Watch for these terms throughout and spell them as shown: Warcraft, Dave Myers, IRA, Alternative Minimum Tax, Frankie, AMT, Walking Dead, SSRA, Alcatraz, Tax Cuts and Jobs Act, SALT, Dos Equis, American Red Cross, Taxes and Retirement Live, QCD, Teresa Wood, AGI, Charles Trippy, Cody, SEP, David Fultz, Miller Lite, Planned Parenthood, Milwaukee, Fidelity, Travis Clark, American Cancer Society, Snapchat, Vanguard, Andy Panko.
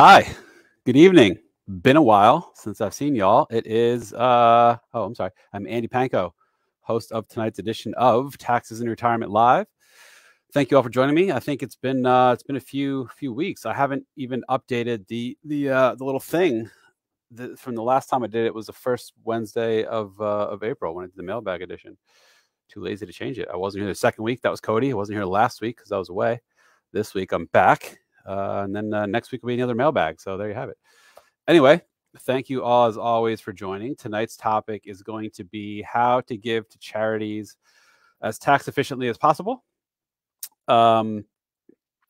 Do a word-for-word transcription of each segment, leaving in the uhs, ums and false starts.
Hi, good evening. Been a while since I've seen y'all. It is, uh, oh, I'm sorry. I'm Andy Panko, host of tonight's edition of Taxes and Retirement Live. Thank you all for joining me. I think it's been uh, it's been a few few weeks. I haven't even updated the the uh, the little thing that from the last time I did it was the first Wednesday of uh, of April when I did the mailbag edition. Too lazy to change it. I wasn't here the second week. That was Cody. I wasn't here last week because I was away. This week I'm back. Uh, and then uh, next week will be another mailbag. So there you have it. Anyway, thank you all as always for joining. Tonight's topic is going to be how to give to charities as tax efficiently as possible. Um,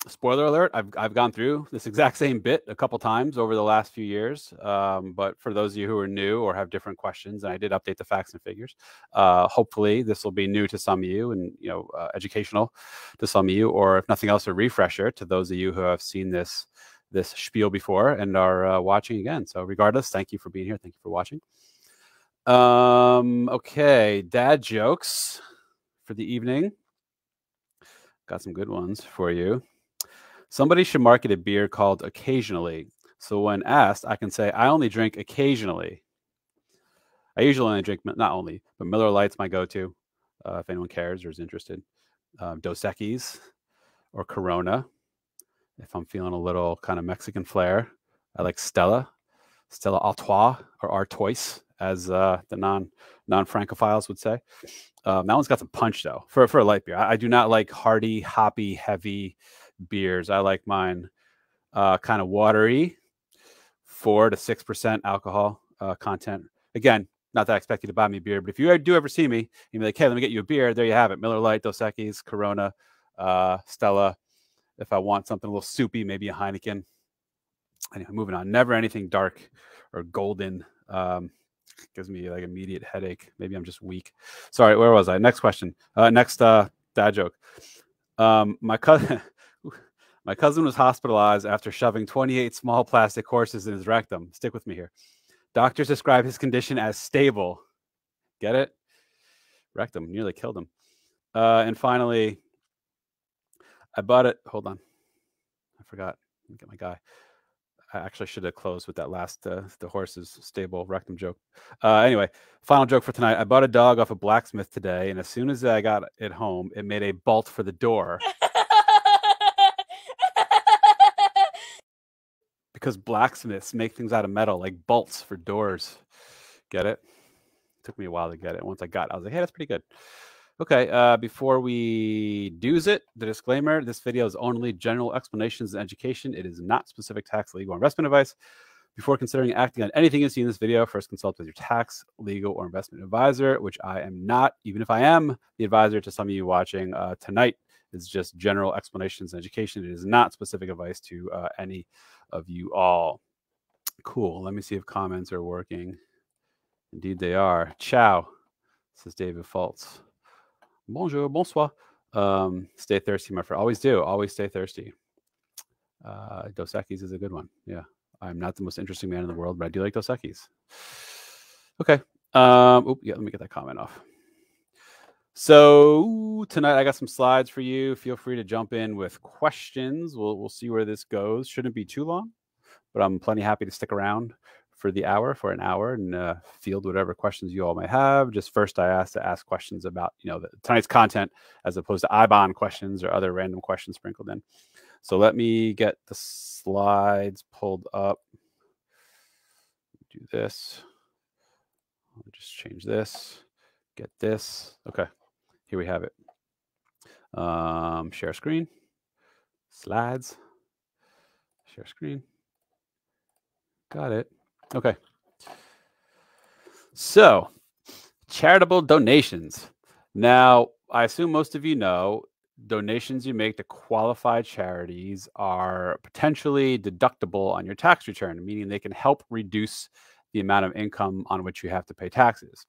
spoiler alert, I've, I've gone through this exact same bit a couple times over the last few years. Um, but for those of you who are new or have different questions, and I did update the facts and figures. Uh, hopefully this will be new to some of you and, you know, uh, educational to some of you, or if nothing else, a refresher to those of you who have seen this this spiel before and are uh, watching again. So regardless, thank you for being here. Thank you for watching. Um, okay, dad jokes for the evening. Got some good ones for you. Somebody should market a beer called Occasionally. So when asked, I can say, I only drink occasionally. I usually only drink, not only, but Miller Lite's my go-to, uh, if anyone cares or is interested. Um, Dos Equis or Corona. If I'm feeling a little kind of Mexican flair, I like Stella, Stella Artois or Artois, as uh, the non, non-Francophiles would say. Um, that one's got some punch, though, for, for a light beer. I, I do not like hearty, hoppy, heavy beers. I like mine uh, kind of watery, four to six percent alcohol uh, content. Again, not that I expect you to buy me beer, but if you do ever see me, you'll be like, hey, let me get you a beer. There you have it. Miller Lite, Dos Equis, Corona, uh, Stella. If I want something a little soupy, maybe a Heineken. Anyway, moving on. Never anything dark or golden. Um, gives me like immediate headache. Maybe I'm just weak. Sorry, where was I? Next question. Uh, next uh, dad joke. Um, my cousin, my cousin was hospitalized after shoving twenty-eight small plastic horses in his rectum. Stick with me here. Doctors describe his condition as stable. Get it? Rectum nearly killed him. Uh, and finally. I bought it. Hold on. I forgot. Let me get my guy. I actually should have closed with that last, uh, the horse's stable rectum joke. Uh, anyway, final joke for tonight. I bought a dog off a blacksmith today, and as soon as I got it home, it made a bolt for the door. Because blacksmiths make things out of metal, like bolts for doors. Get it? It took me a while to get it. Once I got it, I was like, hey, that's pretty good. Okay, uh, before we do's it, the disclaimer, this video is only general explanations and education. It is not specific tax, legal, or investment advice. Before considering acting on anything you see in this video, first consult with your tax, legal, or investment advisor, which I am not, even if I am the advisor to some of you watching uh, tonight. It's just general explanations and education. It is not specific advice to uh, any of you all. Cool, let me see if comments are working. Indeed they are. Ciao, this is David Fultz. Bonjour, bonsoir. Um, stay thirsty, my friend. Always do. Always stay thirsty. Uh, Dos Equis is a good one. Yeah. I'm not the most interesting man in the world, but I do like Dos Equis. Okay. Um, oop, yeah, let me get that comment off. So tonight I got some slides for you. Feel free to jump in with questions. We'll, we'll see where this goes. Shouldn't be too long, but I'm plenty happy to stick around for the hour, for an hour, and uh, field whatever questions you all may have. Just first, I asked to ask questions about, you know, the, tonight's content, as opposed to I B A N questions or other random questions sprinkled in. So let me get the slides pulled up. Do this. I'll just change this. Get this. Okay, here we have it. Um, share screen. Slides. Share screen. Got it. Okay, so charitable donations. Now, I assume most of you know donations you make to qualified charities are potentially deductible on your tax return, meaning they can help reduce the amount of income on which you have to pay taxes.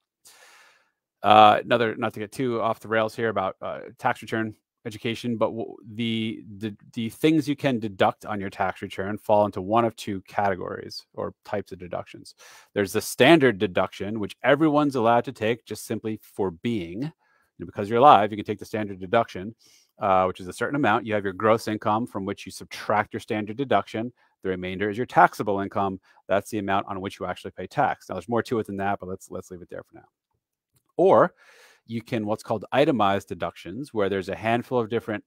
Uh, another, not to get too off the rails here about uh, tax return education, but the, the the things you can deduct on your tax return fall into one of two categories or types of deductions. There's the standard deduction, which everyone's allowed to take just simply for being. And because you're alive, you can take the standard deduction, uh, which is a certain amount. You have your gross income from which you subtract your standard deduction. The remainder is your taxable income. That's the amount on which you actually pay tax. Now, there's more to it than that, but let's let's leave it there for now. Or you can what's called itemized deductions, where there's a handful of different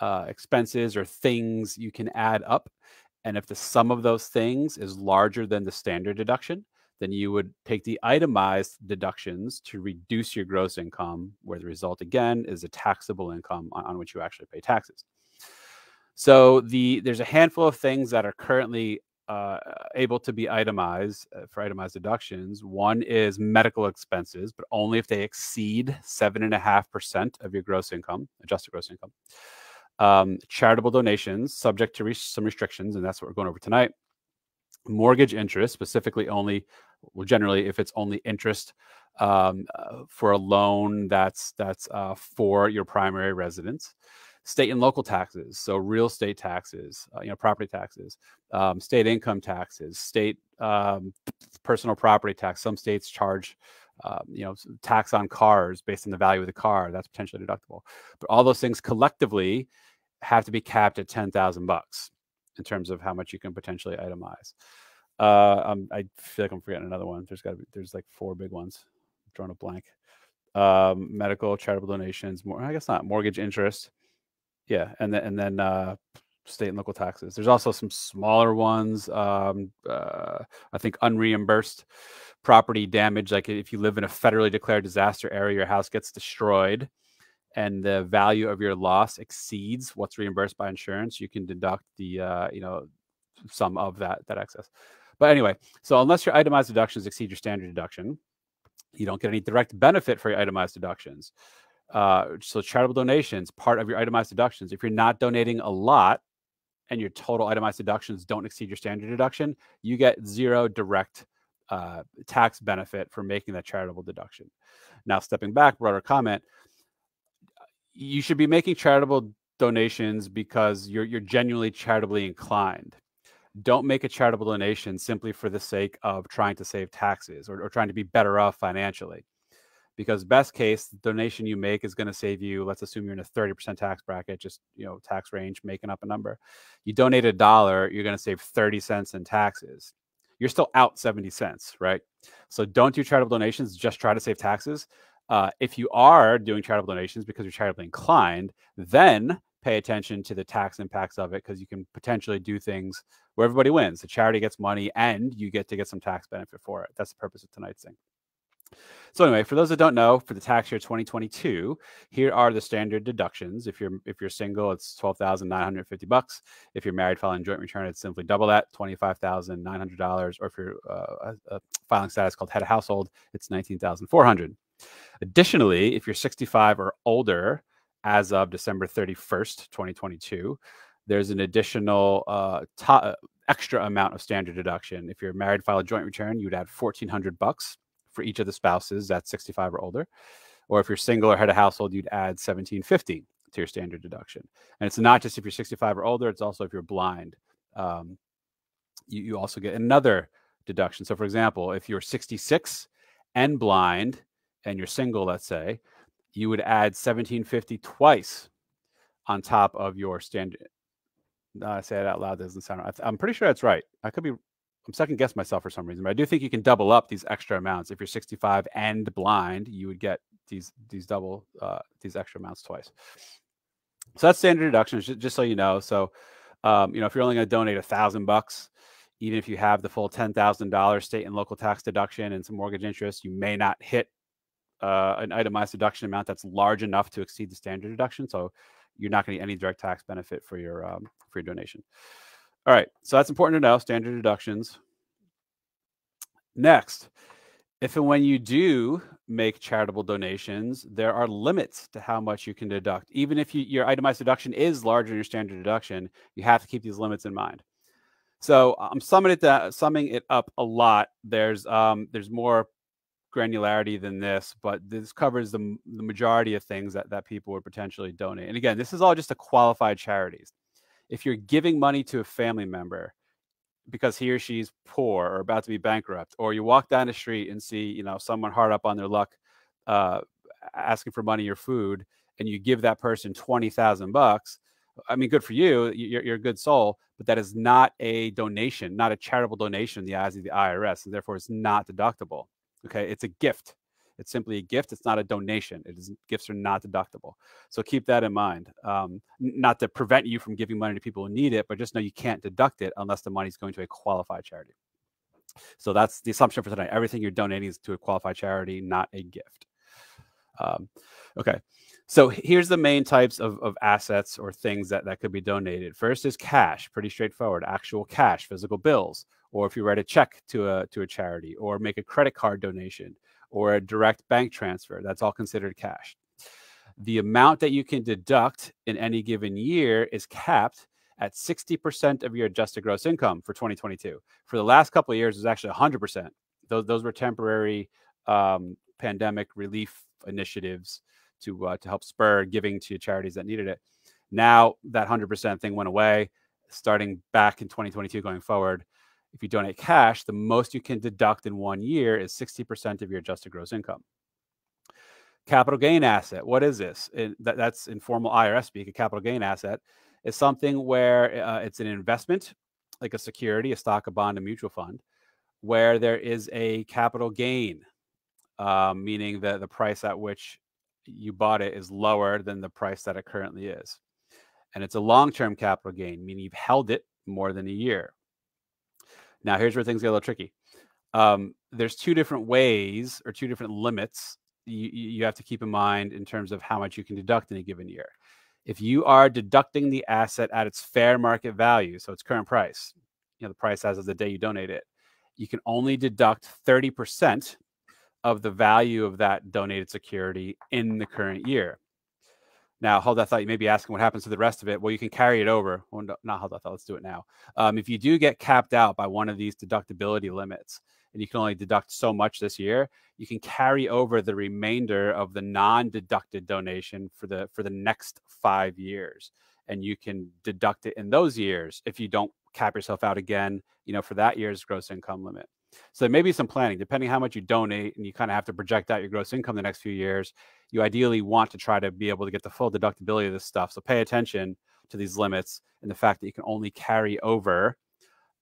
uh, expenses or things you can add up. And if the sum of those things is larger than the standard deduction, then you would take the itemized deductions to reduce your gross income, where the result, again, is a taxable income on, on which you actually pay taxes. So the there's a handful of things that are currently uh, able to be itemized uh, for itemized deductions. One is medical expenses, but only if they exceed seven point five percent of your gross income, adjusted gross income. Um, charitable donations, subject to re- some restrictions, and that's what we're going over tonight. Mortgage interest, specifically only, well, generally if it's only interest um, uh, for a loan that's that's uh, for your primary residence. State and local taxes, so real estate taxes, uh, you know, property taxes, um, state income taxes, state um, personal property tax. Some states charge, uh, you know, tax on cars based on the value of the car. That's potentially deductible. But all those things collectively have to be capped at ten thousand bucks in terms of how much you can potentially itemize. Uh, um, I feel like I'm forgetting another one. There's got to be. There's like four big ones. I'm drawing a blank. Um, medical, charitable donations. More, I guess not. Mortgage interest. Yeah, and then and then uh, state and local taxes. There's also some smaller ones. Um, uh, I think unreimbursed property damage, like if you live in a federally declared disaster area, your house gets destroyed, and the value of your loss exceeds what's reimbursed by insurance, you can deduct the uh, you know some of that that excess. But anyway, so unless your itemized deductions exceed your standard deduction, you don't get any direct benefit for your itemized deductions. Uh, so charitable donations, part of your itemized deductions. If you're not donating a lot and your total itemized deductions don't exceed your standard deduction, you get zero direct uh, tax benefit for making that charitable deduction. Now, stepping back, broader comment, you should be making charitable donations because you're, you're genuinely charitably inclined. Don't make a charitable donation simply for the sake of trying to save taxes or, or trying to be better off financially. Because best case, the donation you make is going to save you, let's assume you're in a thirty percent tax bracket, just, you know, tax range, making up a number. You donate a dollar, you're going to save thirty cents in taxes. You're still out seventy cents, right? So don't do charitable donations, just try to save taxes. Uh, if you are doing charitable donations because you're charitably inclined, then pay attention to the tax impacts of it, because you can potentially do things where everybody wins. The charity gets money and you get to get some tax benefit for it. That's the purpose of tonight's thing. So anyway, for those that don't know, for the tax year twenty twenty-two, here are the standard deductions. If you're if you're single, it's twelve thousand nine hundred fifty dollars. If you're married filing joint return, it's simply double that, twenty-five thousand nine hundred dollars. Or if you're uh, a filing status called head of household, it's nineteen thousand four hundred dollars. Additionally, if you're sixty-five or older as of December thirty-first, twenty twenty-two, there's an additional uh, to- extra amount of standard deduction. If you're married filing joint return, you would add fourteen hundred bucks. For each of the spouses that's sixty-five or older, or if you're single or head of household, you'd add seventeen fifty to your standard deduction. And it's not just if you're sixty-five or older; it's also if you're blind. Um, you, you also get another deduction. So, for example, if you're sixty-six and blind and you're single, let's say, you would add seventeen fifty twice on top of your standard. No, I say it out loud; it doesn't sound right. I'm pretty sure that's right. I could be. I'm second guessing myself for some reason, but I do think you can double up these extra amounts. If you're sixty-five and blind, you would get these these double uh, these extra amounts twice. So that's standard deductions, just, just so you know. So, um, you know, if you're only going to donate a thousand bucks, even if you have the full ten thousand dollars state and local tax deduction and some mortgage interest, you may not hit uh, an itemized deduction amount that's large enough to exceed the standard deduction. So, you're not going to get any direct tax benefit for your um, for your donation. All right, so that's important to know, standard deductions. Next, if and when you do make charitable donations, there are limits to how much you can deduct. Even if you, your itemized deduction is larger than your standard deduction, you have to keep these limits in mind. So I'm summing it, that, summing it up a lot. There's, um, there's more granularity than this, but this covers the, the majority of things that, that people would potentially donate. And again, this is all just to qualified charities. If you're giving money to a family member because he or she's poor or about to be bankrupt, or you walk down the street and see, you know, someone hard up on their luck, uh, asking for money or food, and you give that person twenty thousand bucks, I mean, good for you. You're, you're a good soul, but that is not a donation, not a charitable donation in the eyes of the I R S, and therefore it's not deductible. Okay, it's a gift. It's simply a gift. It's not a donation. It is, gifts are not deductible. So keep that in mind. Um, not to prevent you from giving money to people who need it, but just know you can't deduct it unless the money is going to a qualified charity. So that's the assumption for tonight. Everything you're donating is to a qualified charity, not a gift. Um, okay. So here's the main types of, of assets or things that, that could be donated. First is cash, pretty straightforward, actual cash, physical bills, or if you write a check to a, to a charity or make a credit card donation or a direct bank transfer, that's all considered cash. The amount that you can deduct in any given year is capped at sixty percent of your adjusted gross income for twenty twenty-two. For the last couple of years, it was actually one hundred percent. Those, those were temporary um, pandemic relief initiatives to uh, to help spur giving to charities that needed it. Now that one hundred percent thing went away, starting back in twenty twenty-two going forward. If you donate cash, the most you can deduct in one year is sixty percent of your adjusted gross income. Capital gain asset, what is this? It, that, that's informal I R S speak. A capital gain asset is something where uh, it's an investment, like a security, a stock, a bond, a mutual fund, where there is a capital gain, uh, meaning that the price at which you bought it is lower than the price that it currently is. And it's a long-term capital gain, meaning you've held it more than a year. Now, here's where things get a little tricky. Um, there's two different ways or two different limits you, you have to keep in mind in terms of how much you can deduct in a given year. If you are deducting the asset at its fair market value, so its current price, you know, the price as of the day you donate it, you can only deduct thirty percent of the value of that donated security in the current year. Now, hold that thought. You may be asking what happens to the rest of it. Well, you can carry it over. Well, no, not hold that thought. Let's do it now. Um, if you do get capped out by one of these deductibility limits, and you can only deduct so much this year, you can carry over the remainder of the non-deducted donation for the for the next five years, and you can deduct it in those years if you don't cap yourself out again, you know, for that year's gross income limit. So there may be some planning, depending how much you donate, and you kind of have to project out your gross income the next few years. You ideally want to try to be able to get the full deductibility of this stuff. So pay attention to these limits and the fact that you can only carry over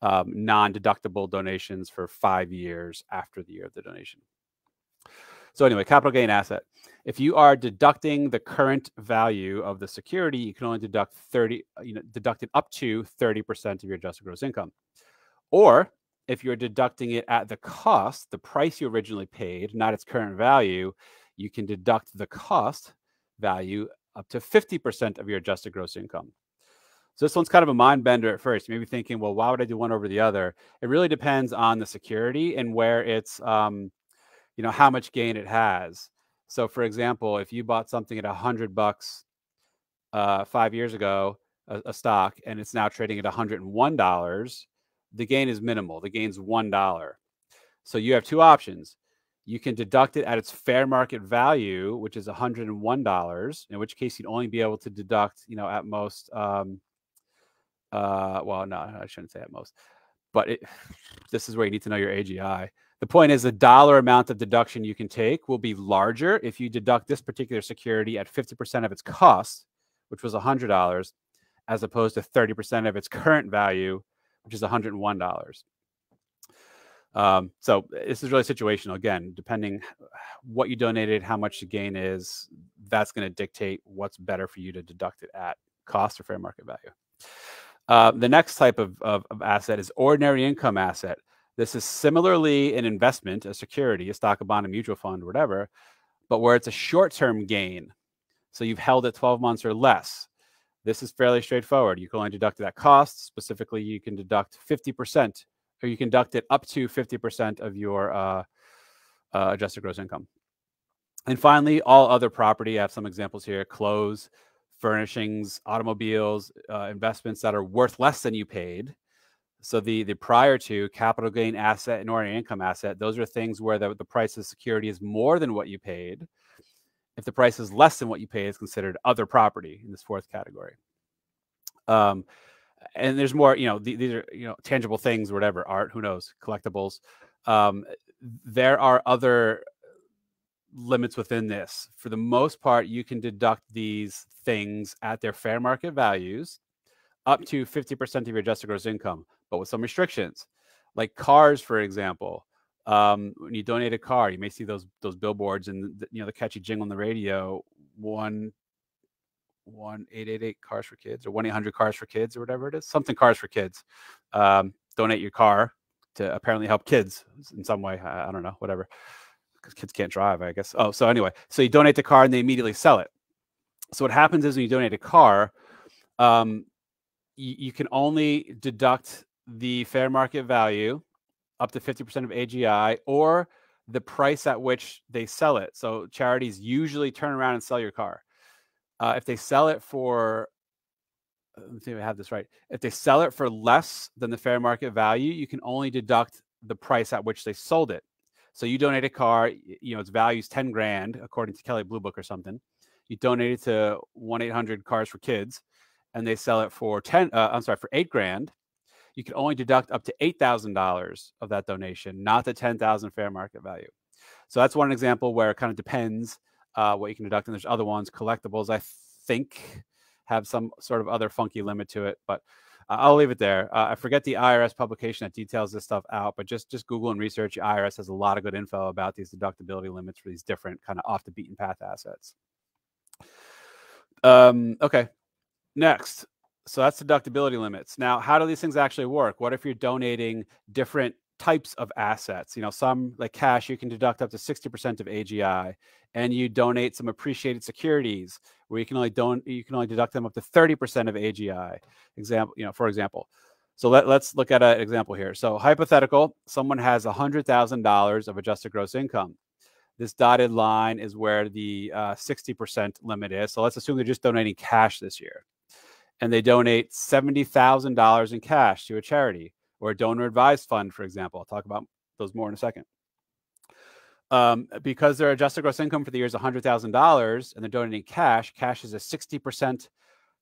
um, non-deductible donations for five years after the year of the donation. So anyway, capital gain asset. If you are deducting the current value of the security, you can only deduct thirty, you know, deduct it up to thirty percent of your adjusted gross income. Or if you're deducting it at the cost, the price you originally paid, not its current value, you can deduct the cost value up to fifty percent of your adjusted gross income. So this one's kind of a mind bender at first. You may be thinking, well, why would I do one over the other? It really depends on the security and where it's, um, you know, how much gain it has. So for example, if you bought something at a hundred bucks uh, five years ago, a, a stock, and it's now trading at one hundred one dollars, the gain is minimal. The gain's one dollar. So you have two options. You can deduct it at its fair market value, which is one hundred one dollars, in which case you'd only be able to deduct, you know, at most, um, uh, well, no, I shouldn't say at most, but it, this is where you need to know your A G I. The point is the dollar amount of deduction you can take will be larger if you deduct this particular security at fifty percent of its cost, which was one hundred dollars, as opposed to thirty percent of its current value, which is one hundred one dollars. Um, so this is really situational. Again, depending what you donated, how much the gain is, that's going to dictate what's better for you to deduct it at cost or fair market value. Uh, the next type of, of, of asset is ordinary income asset. This is similarly an investment, a security, a stock, a bond, a mutual fund, whatever, but where it's a short-term gain. So you've held it twelve months or less. This is fairly straightforward. You can only deduct that cost. Specifically, you can deduct fifty percent, or you can deduct it up to fifty percent of your uh, uh, adjusted gross income. And finally, all other property. I have some examples here. Clothes, furnishings, automobiles, uh, investments that are worth less than you paid. So the, the prior to capital gain asset and ordinary income asset, those are things where the, the price of security is more than what you paid. If the price is less than what you pay, it's considered other property in this fourth category. Um, and there's more, you know, th these are, you know, tangible things, whatever, art, who knows, collectibles. Um, there are other limits within this. For the most part, you can deduct these things at their fair market values up to fifty percent of your adjusted gross income, but with some restrictions, like cars, for example. Um, when you donate a car, you may see those those billboards and the, you know the catchy jingle on the radio, one one eight eight eight cars for kids, or one eight hundred cars for kids, or whatever it is, something cars for kids. Um, donate your car to apparently help kids in some way. I, I don't know, whatever, because kids can't drive, I guess. Oh, so anyway, so you donate the car and they immediately sell it. So what happens is when you donate a car, um, you, you can only deduct the fair market value up to fifty percent of A G I, or the price at which they sell it. So charities usually turn around and sell your car. Uh, if they sell it for, let me see if I have this right. If they sell it for less than the fair market value, you can only deduct the price at which they sold it. So you donate a car, you know, its value is ten grand, according to Kelley Blue Book or something. You donate it to one eight hundred cars for kids, and they sell it for ten, uh, I'm sorry, for eight grand. You can only deduct up to eight thousand dollars of that donation, not the ten thousand fair market value. So that's one example where it kind of depends uh, what you can deduct. And there's other ones, collectibles, I think, have some sort of other funky limit to it, but uh, I'll leave it there. Uh, I forget the I R S publication that details this stuff out, but just, just Google and research. The I R S has a lot of good info about these deductibility limits for these different kind of off the beaten path assets. Um, okay, next. So that's deductibility limits. Now, how do these things actually work? What if you're donating different types of assets? You know, some like cash, you can deduct up to sixty percent of A G I, and you donate some appreciated securities where you can only don't you can only deduct them up to thirty percent of A G I. Example, you know, for example. So let, let's look at an example here. So hypothetical, someone has one hundred thousand dollars of adjusted gross income. This dotted line is where the uh, sixty percent limit is. So let's assume they're just donating cash this year, and they donate seventy thousand dollars in cash to a charity or a donor-advised fund, for example. I'll talk about those more in a second. Um, because their adjusted gross income for the year is one hundred thousand dollars and they're donating cash, cash is a sixty percent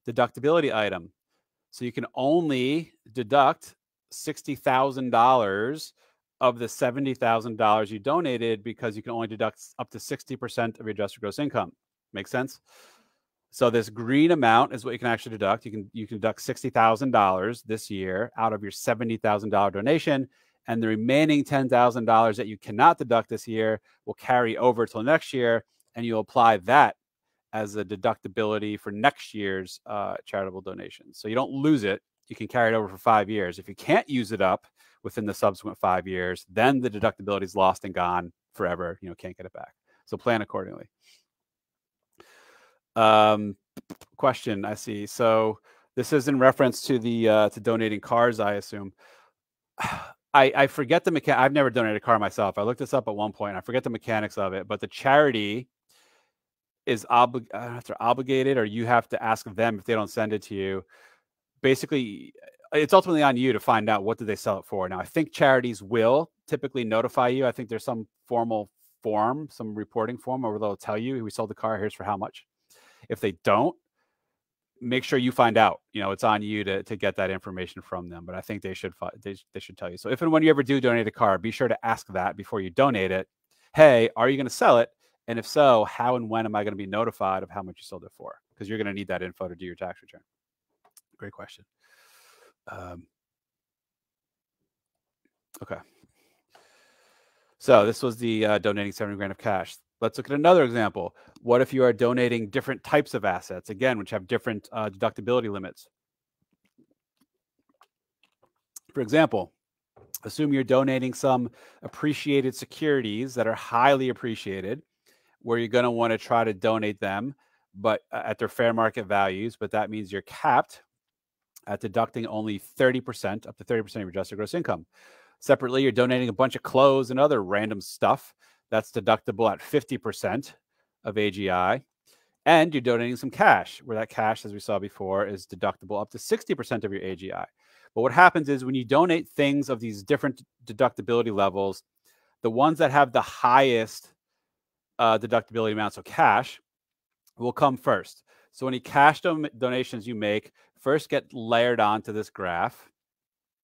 deductibility item. So you can only deduct sixty thousand dollars of the seventy thousand dollars you donated, because you can only deduct up to sixty percent of your adjusted gross income. Make sense? So this green amount is what you can actually deduct. You can you can deduct sixty thousand dollars this year out of your seventy thousand dollar donation, and the remaining ten thousand dollars that you cannot deduct this year will carry over till next year, and you'll apply that as a deductibility for next year's uh, charitable donations. So you don't lose it. You can carry it over for five years. If you can't use it up within the subsequent five years, then the deductibility is lost and gone forever. You know, can't get it back. So plan accordingly. Um, question I see. So this is in reference to the, uh, to donating cars, I assume. I, I forget the mechanics. I've never donated a car myself. I looked this up at one point. I forget the mechanics of it, but the charity is obli- uh, they're obligated, or you have to ask them if they don't send it to you. Basically, it's ultimately on you to find out what did they sell it for. Now, I think charities will typically notify you. I think there's some formal form, some reporting form where they'll tell you, we sold the car, here's for how much. If they don't, make sure you find out. You know, it's on you to, to get that information from them, but I think they should they, they should tell you. So if and when you ever do donate a car, be sure to ask that before you donate it. Hey, are you going to sell it? And if so, how and when am I going to be notified of how much you sold it for? Because you're going to need that info to do your tax return. Great question. Um, okay. So this was the uh, donating seventy grand of cash. Let's look at another example. What if you are donating different types of assets, again, which have different uh, deductibility limits? For example, assume you're donating some appreciated securities that are highly appreciated, where you're going to want to try to donate them but uh, at their fair market values, but that means you're capped at deducting only thirty percent, up to thirty percent of your adjusted gross income. Separately, you're donating a bunch of clothes and other random stuff. That's deductible at fifty percent of A G I. And you're donating some cash, where that cash, as we saw before, is deductible up to sixty percent of your A G I. But what happens is when you donate things of these different deductibility levels, the ones that have the highest uh, deductibility amount, so cash, will come first. So any cash don- donations you make first get layered onto this graph,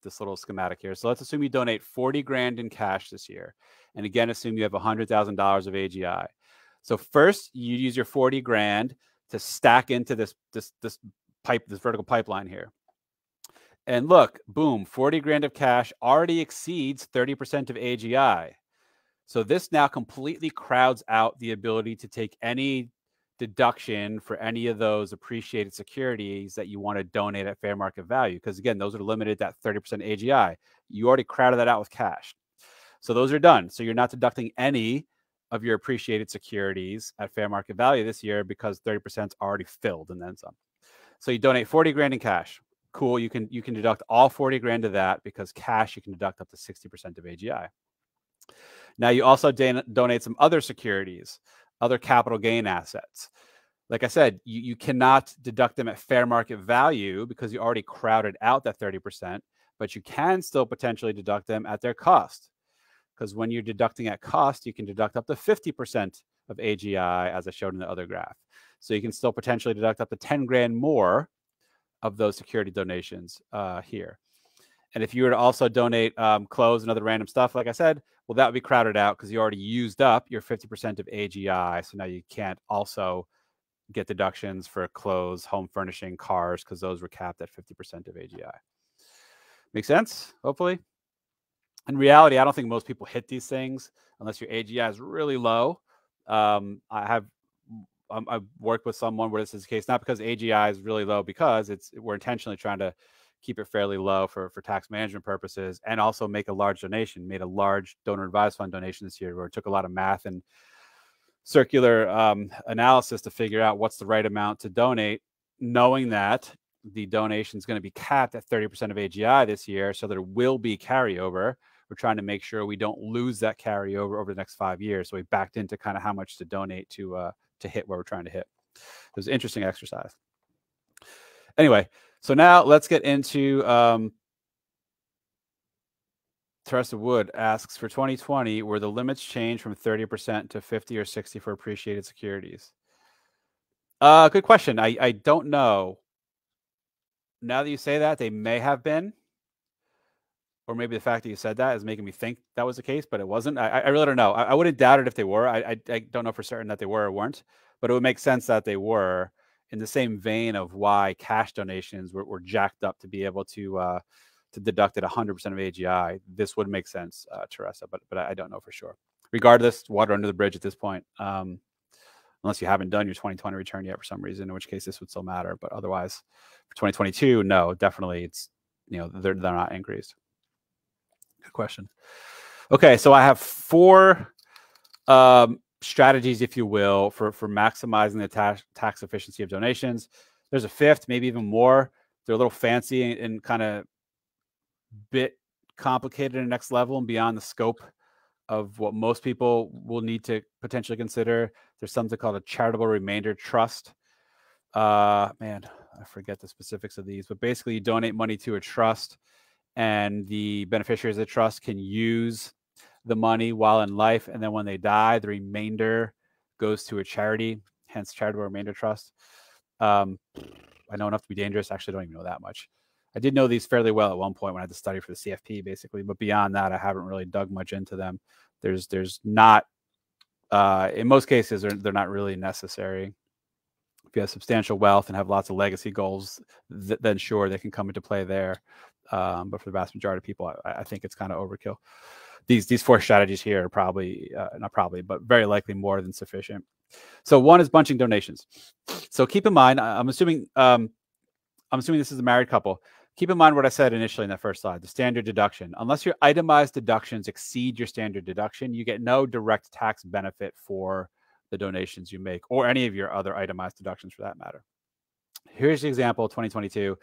this little schematic here. So let's assume you donate forty grand in cash this year. And again, assume you have one hundred thousand dollars of A G I. So first, you use your forty grand to stack into this this this pipe, this vertical pipeline here. And look, boom, forty grand of cash already exceeds thirty percent of A G I. So this now completely crowds out the ability to take any deduction for any of those appreciated securities that you want to donate at fair market value. Because again, those are limited at thirty percent A G I. You already crowded that out with cash. So those are done. So you're not deducting any of your appreciated securities at fair market value this year because thirty percent is already filled and then some. So you donate forty grand in cash. Cool. You can, you can deduct all forty grand of that because cash, you can deduct up to sixty percent of A G I. Now you also donate some other securities, other capital gain assets. Like I said, you, you cannot deduct them at fair market value because you already crowded out that thirty percent, but you can still potentially deduct them at their cost. Because when you're deducting at cost, you can deduct up to fifty percent of A G I, as I showed in the other graph. So you can still potentially deduct up to ten grand more of those security donations uh, here. And if you were to also donate um, clothes and other random stuff, like I said, well, that would be crowded out because you already used up your fifty percent of A G I. So now you can't also get deductions for clothes, home furnishing, cars, because those were capped at fifty percent of A G I. Make sense, hopefully? In reality, I don't think most people hit these things unless your A G I is really low. Um, I have um, I've worked with someone where this is the case, not because A G I is really low, because it's we're intentionally trying to keep it fairly low for, for tax management purposes, and also make a large donation, made a large donor advised fund donation this year where it took a lot of math and circular um, analysis to figure out what's the right amount to donate, knowing that the donation is going to be capped at thirty percent of A G I this year. So there will be carryover. We're trying to make sure we don't lose that carryover over the next five years. So we backed into kind of how much to donate to, uh, to hit where we're trying to hit. It was an interesting exercise. Anyway, so now let's get into, um, Teresa Wood asks, for twenty twenty, were the limits changed from thirty percent to fifty or sixty for appreciated securities? Uh, good question. I, I don't know. Now that you say that, they may have been. Or maybe the fact that you said that is making me think that was the case, but it wasn't. I, I really don't know. I, I wouldn't doubt it if they were. I, I, I don't know for certain that they were or weren't, but it would make sense that they were, in the same vein of why cash donations were, were jacked up to be able to uh, to deduct at one hundred percent of A G I. This would make sense, uh, Teresa, but, but I don't know for sure. Regardless, water under the bridge at this point, um, unless you haven't done your twenty twenty return yet for some reason, in which case this would still matter. But otherwise, for twenty twenty-two, no, definitely it's, you know, they're, they're not increased. Good question. Okay, so I have four um, strategies, if you will, for, for maximizing the tax, tax efficiency of donations. There's a fifth, maybe even more. They're a little fancy and, and kind of bit complicated in the next level and beyond the scope of what most people will need to potentially consider. There's something called a charitable remainder trust. Uh, man, I forget the specifics of these, but basically you donate money to a trust, and the beneficiaries of the trust can use the money while in life. And then when they die, the remainder goes to a charity, hence charitable remainder trust. Um, I know enough to be dangerous. Actually, I don't even know that much. I did know these fairly well at one point when I had to study for the C F P, basically. But beyond that, I haven't really dug much into them. There's there's not, uh, in most cases, they're, they're not really necessary. If you have substantial wealth and have lots of legacy goals, th then sure, they can come into play there. Um, but for the vast majority of people, I, I think it's kind of overkill. These these four strategies here are probably, uh, not probably, but very likely more than sufficient. So one is bunching donations. So keep in mind, I'm assuming um, I'm assuming this is a married couple. Keep in mind what I said initially in that first slide, the standard deduction. Unless your itemized deductions exceed your standard deduction, you get no direct tax benefit for the donations you make, or any of your other itemized deductions for that matter. Here's the example, twenty twenty-two.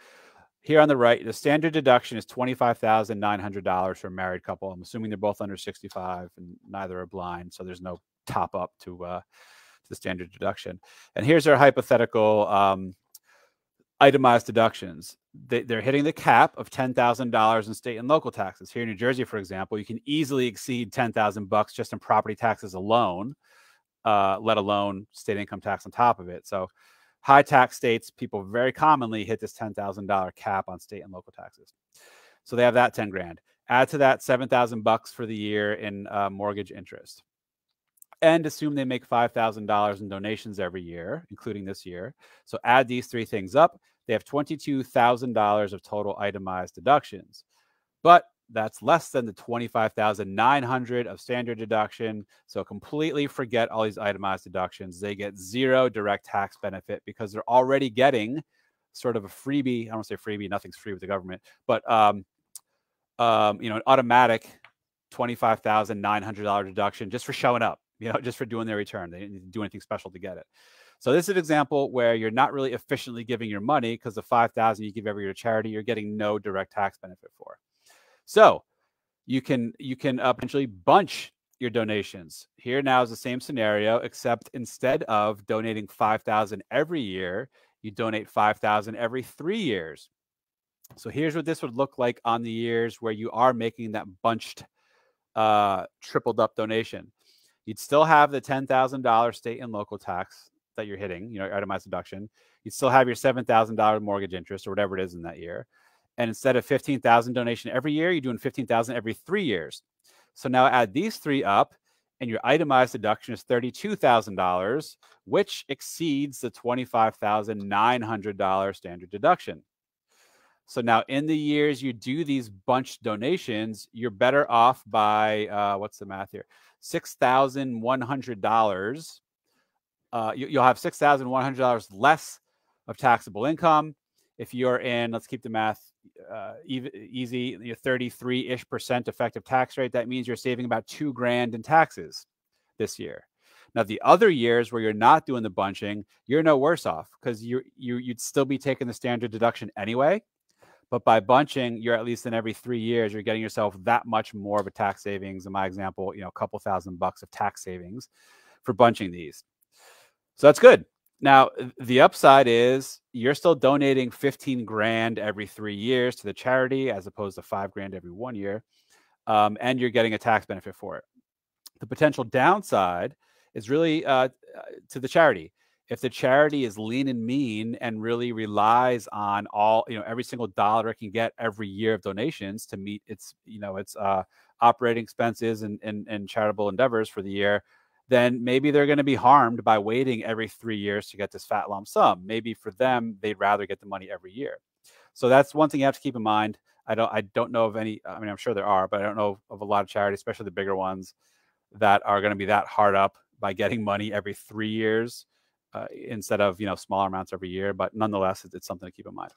Here on the right, the standard deduction is twenty-five thousand nine hundred dollars for a married couple. I'm assuming they're both under sixty-five and neither are blind, so there's no top up to, uh, to the standard deduction. And here's our hypothetical um, itemized deductions. They, they're hitting the cap of ten thousand dollars in state and local taxes. Here in New Jersey, for example, you can easily exceed ten thousand dollars just in property taxes alone, uh, let alone state income tax on top of it. So high tax states, people very commonly hit this ten thousand dollar cap on state and local taxes. So they have that ten grand. Add to that seven thousand bucks for the year in uh, mortgage interest. and assume they make five thousand dollars in donations every year, including this year. So add these three things up. They have twenty-two thousand dollars of total itemized deductions, but that's less than the twenty-five thousand nine hundred dollars of standard deduction. So completely forget all these itemized deductions. They get zero direct tax benefit because they're already getting sort of a freebie. I don't want to say freebie, nothing's free with the government, but um, um, you know, an automatic twenty-five thousand nine hundred dollars deduction just for showing up, you know, just for doing their return. They didn't do anything special to get it. So this is an example where you're not really efficiently giving your money because the five thousand dollars you give every year to charity, you're getting no direct tax benefit for. So you can you can uh, potentially bunch your donations. Here now is the same scenario, except instead of donating five thousand dollars every year, you donate five thousand dollars every three years. So here's what this would look like on the years where you are making that bunched, uh, tripled up donation. You'd still have the ten thousand dollars state and local tax that you're hitting, you know, your itemized deduction. You'd still have your seven thousand dollars mortgage interest or whatever it is in that year. And instead of fifteen thousand dollars donation every year, you're doing fifteen thousand dollars every three years. So now add these three up and your itemized deduction is thirty-two thousand dollars, which exceeds the twenty-five thousand nine hundred dollars standard deduction. So now in the years you do these bunched donations, you're better off by, uh, what's the math here? six thousand one hundred dollars. Uh, you, you'll have six thousand one hundred dollars less of taxable income. If you're in, let's keep the math uh, easy, your thirty-three-ish percent effective tax rate, that means you're saving about two grand in taxes this year. Now, the other years where you're not doing the bunching, you're no worse off because you, you, you'd still be taking the standard deduction anyway. But by bunching, you're at least in every three years, you're getting yourself that much more of a tax savings. In my example, you know, a couple thousand bucks of tax savings for bunching these. So that's good. Now, the upside is you're still donating fifteen grand every three years to the charity, as opposed to five grand every one year. Um, and you're getting a tax benefit for it. The potential downside is really uh, to the charity. If the charity is lean and mean and really relies on all, you know, every single dollar it can get every year of donations to meet its, you know, its uh, operating expenses and, and, and charitable endeavors for the year, then maybe they're going to be harmed by waiting every three years to get this fat lump sum. Maybe for them, they'd rather get the money every year. So that's one thing you have to keep in mind. I don't, I don't know of any, I mean, I'm sure there are, but I don't know of a lot of charities, especially the bigger ones, that are going to be that hard up by getting money every three years uh, instead of, you know, smaller amounts every year. But nonetheless, it's, it's something to keep in mind.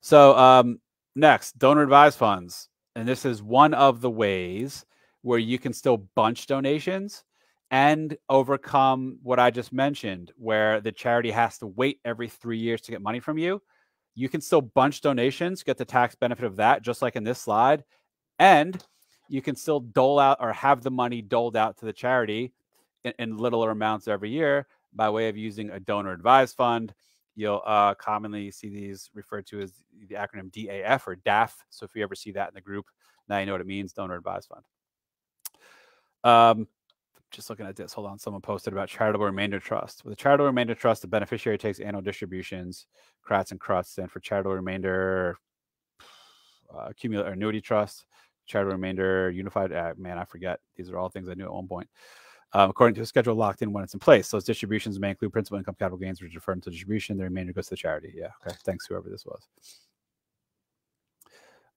So um, next, donor advised funds. And this is one of the ways where you can still bunch donations and overcome what I just mentioned, where the charity has to wait every three years to get money from you. You can still bunch donations, get the tax benefit of that, just like in this slide. And you can still dole out or have the money doled out to the charity in, in littler amounts every year by way of using a donor advised fund. You'll uh, commonly see these referred to as the acronym D A F or D A F. So if you ever see that in the group, now you know what it means, donor advised fund. Um, just looking at this, hold on. Someone posted about charitable remainder trust. With a charitable remainder trust, the beneficiary takes annual distributions, C R A Ts and C R U Ts, and for charitable remainder, uh, accumulated annuity trust, charitable remainder, unified, uh, man, I forget. These are all things I knew at one point. Um, according to a schedule locked in when it's in place, those distributions may include principal, income, capital gains, which are referred to distribution. The remainder goes to the charity. Yeah. Okay. Thanks, whoever this was.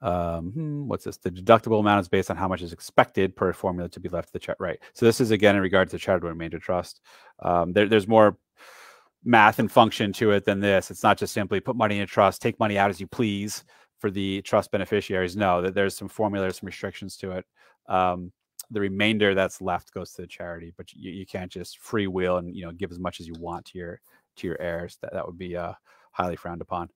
Um, what's this? The deductible amount is based on how much is expected per formula to be left to the charity. Right. So this is, again, in regard to the charitable remainder trust. Um, there, there's more math and function to it than this. It's not just simply put money in a trust, take money out as you please for the trust beneficiaries. No, that there's some formulas, some restrictions to it. Um, the remainder that's left goes to the charity, but you, you can't just free will and, you know, give as much as you want to your, to your heirs. That, that would be uh, highly frowned upon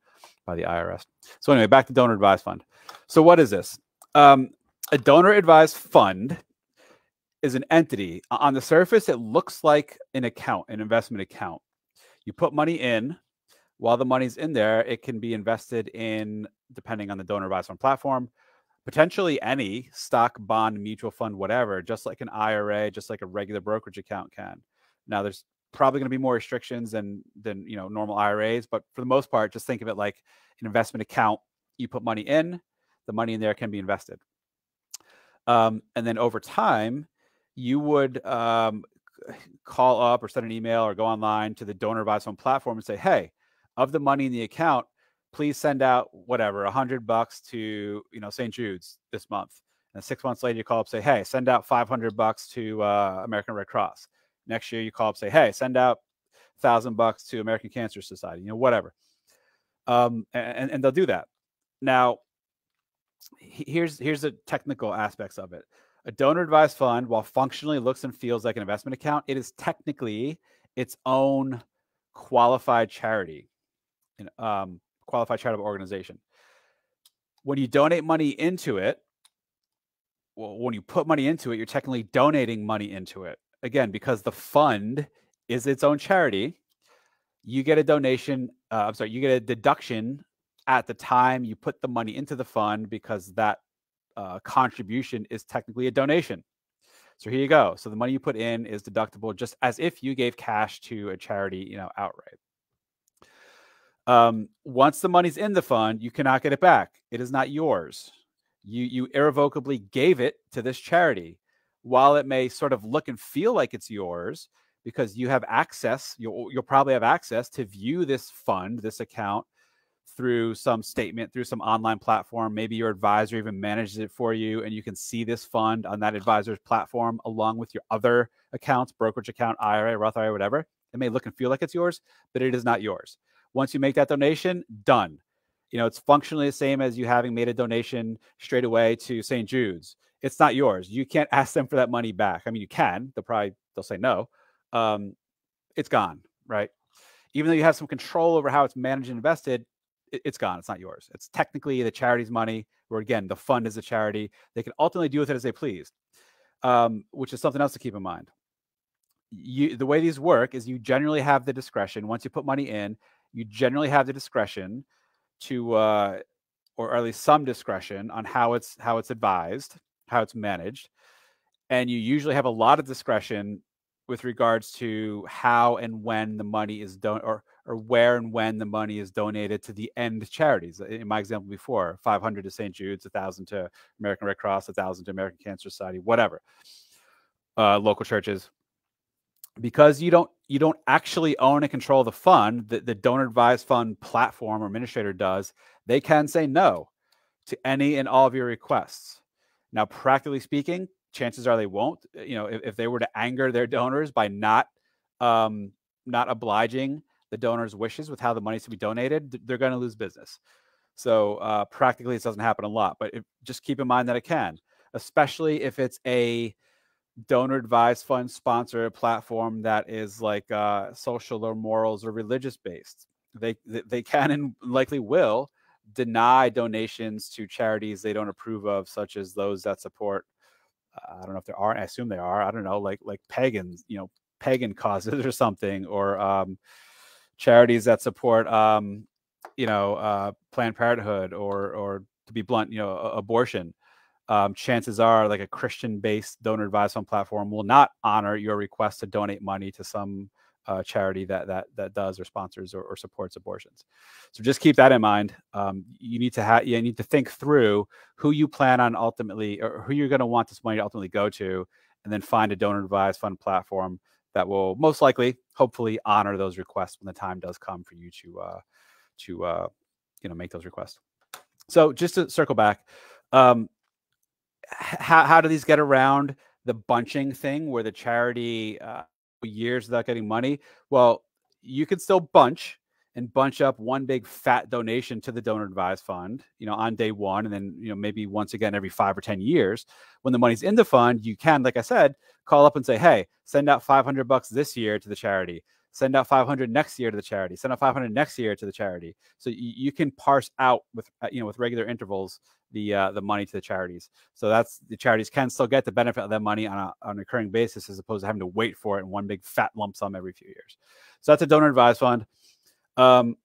by the I R S. So anyway, back to donor advised fund. So what is this? Um, a donor advised fund is an entity. On the surface, it looks like an account, an investment account. You put money in. While the money's in there, it can be invested in, depending on the donor advised fund platform, potentially any stock, bond, mutual fund, whatever, just like an I R A, just like a regular brokerage account can. Now there's probably going to be more restrictions than, than, you know, normal I R As. But for the most part, just think of it like an investment account. You put money in, the money in there can be invested. Um, and then over time, you would um, call up or send an email or go online to the donor advised fund platform and say, hey, of the money in the account, please send out whatever, a hundred bucks to, you know, Saint Jude's this month. And six months later, you call up, say, hey, send out five hundred bucks to uh, American Red Cross. Next year, you call up, say, hey, send out a thousand bucks to American Cancer Society, you know, whatever. Um, and, and they'll do that. Now, here's, here's the technical aspects of it. A donor advised fund, while functionally looks and feels like an investment account, it is technically its own qualified charity, um, qualified charitable organization. When you donate money into it, well, when you put money into it, you're technically donating money into it. Again, because the fund is its own charity, you get a donation. Uh, I'm sorry, you get a deduction at the time you put the money into the fund because that uh, contribution is technically a donation. So here you go. So the money you put in is deductible just as if you gave cash to a charity, you know, outright. Um, once the money's in the fund, you cannot get it back. It is not yours. You, you irrevocably gave it to this charity. While it may sort of look and feel like it's yours, because you have access, you'll, you'll probably have access to view this fund, this account, through some statement, through some online platform. Maybe your advisor even manages it for you, and you can see this fund on that advisor's platform along with your other accounts, brokerage account, I R A, Roth I R A, whatever. It may look and feel like it's yours, but it is not yours. Once you make that donation, done. You know, it's functionally the same as you having made a donation straight away to Saint Jude's. It's not yours. You can't ask them for that money back. I mean, you can. They'll probably they'll say no. Um, it's gone, right? Even though you have some control over how it's managed and invested, it, it's gone. It's not yours. It's technically the charity's money, where, again, the fund is a charity. They can ultimately do with it as they please, um, which is something else to keep in mind. You, the way these work is you generally have the discretion. Once you put money in, you generally have the discretion to, uh, or at least some discretion on how it's, how it's advised, how it's managed. And you usually have a lot of discretion with regards to how and when the money is don or, or where and when the money is donated to the end charities. In my example before, five hundred to Saint Jude's, one thousand to American Red Cross, one thousand to American Cancer Society, whatever, uh, local churches. Because you don't you don't actually own and control the fund, the, the donor advised fund platform or administrator does, they can say no to any and all of your requests. Now, practically speaking, chances are they won't. You know, if, if they were to anger their donors by not um, not obliging the donors' wishes with how the money's to be donated, they're going to lose business. So uh, practically, it doesn't happen a lot. But it, just keep in mind that it can, especially if it's a donor advised fund sponsor platform that is like uh, social or morals or religious based. They they can and likely will deny donations to charities they don't approve of, such as those that support. Uh, I don't know if there are. I assume they are. I don't know, like like pagans, you know, pagan causes or something, or um, charities that support, um, you know, uh, Planned Parenthood or or to be blunt, you know, abortion. Um, chances are, like a Christian-based donor advised fund platform will not honor your request to donate money to some uh, charity that that that does or sponsors or, or supports abortions. So just keep that in mind. Um, you need to have you need to think through who you plan on ultimately, or who you're going to want this money to ultimately go to, and then find a donor advised fund platform that will most likely, hopefully, honor those requests when the time does come for you to uh, to uh, you know, make those requests. So just to circle back. Um, How, how do these get around the bunching thing where the charity uh, years without getting money? Well, you can still bunch and bunch up one big fat donation to the donor advised fund, you know, on day one. And then, you know, maybe once again, every five or ten years when the money's in the fund, you can, like I said, call up and say, hey, send out five hundred bucks this year to the charity, send out five hundred next year to the charity, send out five hundred next year to the charity. So you, you can parse out with, you know, with regular intervals, the uh, the money to the charities. So that's the charities can still get the benefit of that money on a, on a recurring basis, as opposed to having to wait for it in one big fat lump sum every few years. So that's a donor advised fund. Um,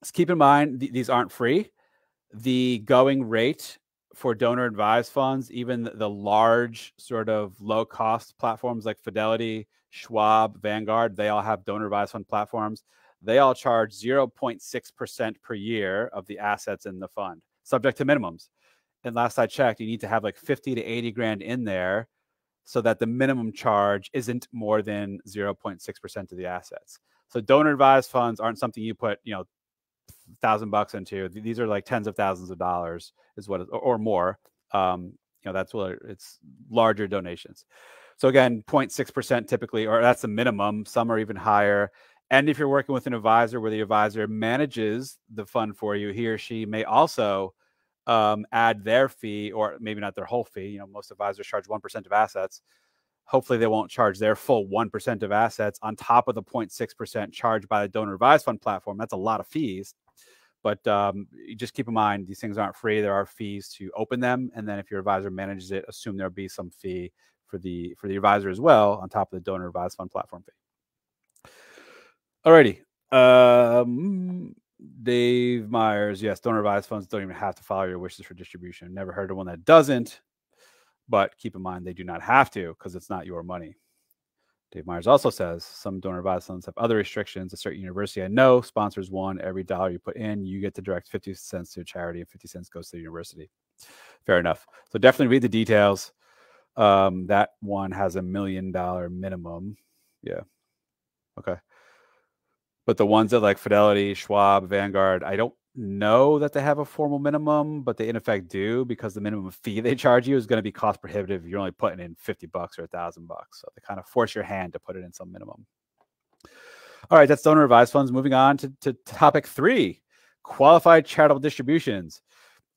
let's keep in mind, th these aren't free. The going rate for donor advised funds, even the, the large sort of low cost platforms like Fidelity, Schwab, Vanguard, they all have donor advised fund platforms. They all charge zero point six percent per year of the assets in the fund, subject to minimums. And last I checked, you need to have like fifty to eighty grand in there so that the minimum charge isn't more than zero point six percent of the assets. So donor advised funds aren't something you put, you know, thousand bucks into. These are like tens of thousands of dollars is what, or, or more. Um, you know, that's what it's larger donations. So again, zero point six percent typically, or that's the minimum. Some are even higher. And if you're working with an advisor where the advisor manages the fund for you, he or she may also um, add their fee, or maybe not their whole fee. You know, most advisors charge one percent of assets. Hopefully they won't charge their full one percent of assets on top of the zero point six percent charged by the donor advised fund platform. That's a lot of fees. But um, just keep in mind, these things aren't free. There are fees to open them. And then if your advisor manages it, assume there'll be some fee for the, for the advisor as well on top of the donor advised fund platform fee. Alrighty, um, Dave Myers. Yes, donor advised funds don't even have to follow your wishes for distribution. Never heard of one that doesn't, but keep in mind they do not have to because it's not your money. Dave Myers also says some donor advised funds have other restrictions. A certain university I know sponsors one. Every dollar you put in, you get to direct fifty cents to a charity, and fifty cents goes to the university. Fair enough. So definitely read the details. Um, that one has a million dollar minimum. Yeah. Okay. But the ones that like Fidelity, Schwab, Vanguard, I don't know that they have a formal minimum, but they in effect do, because the minimum fee they charge you is going to be cost prohibitive if you're only putting in fifty bucks or a thousand bucks. So they kind of force your hand to put it in some minimum. All right, that's donor advised funds. Moving on to, to topic three, qualified charitable distributions.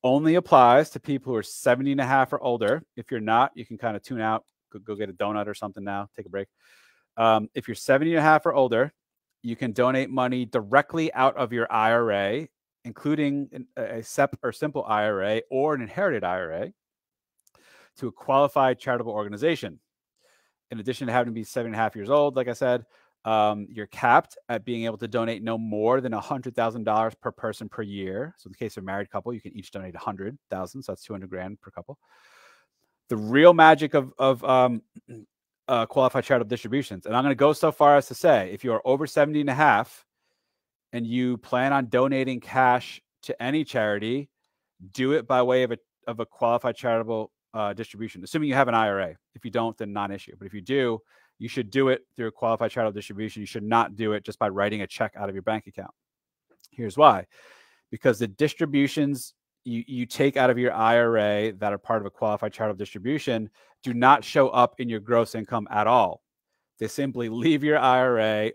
Only applies to people who are seventy and a half or older. If you're not, you can kind of tune out, go, go get a donut or something now, take a break. Um, if you're seventy and a half or older, you can donate money directly out of your I R A, including a S E P or simple I R A or an inherited I R A, to a qualified charitable organization. In addition to having to be seven and a half years old, like I said, um, you're capped at being able to donate no more than one hundred thousand dollars per person per year. So in the case of a married couple, you can each donate one hundred thousand. So that's two hundred grand per couple. The real magic of, of um, Uh, qualified charitable distributions. And I'm going to go so far as to say, if you are over seventy and a half and you plan on donating cash to any charity, do it by way of a, of a qualified charitable uh, distribution, assuming you have an I R A. If you don't, then non-issue. But if you do, you should do it through a qualified charitable distribution. You should not do it just by writing a check out of your bank account. Here's why. Because the distributions You, you take out of your I R A that are part of a qualified charitable distribution do not show up in your gross income at all. They simply leave your I R A,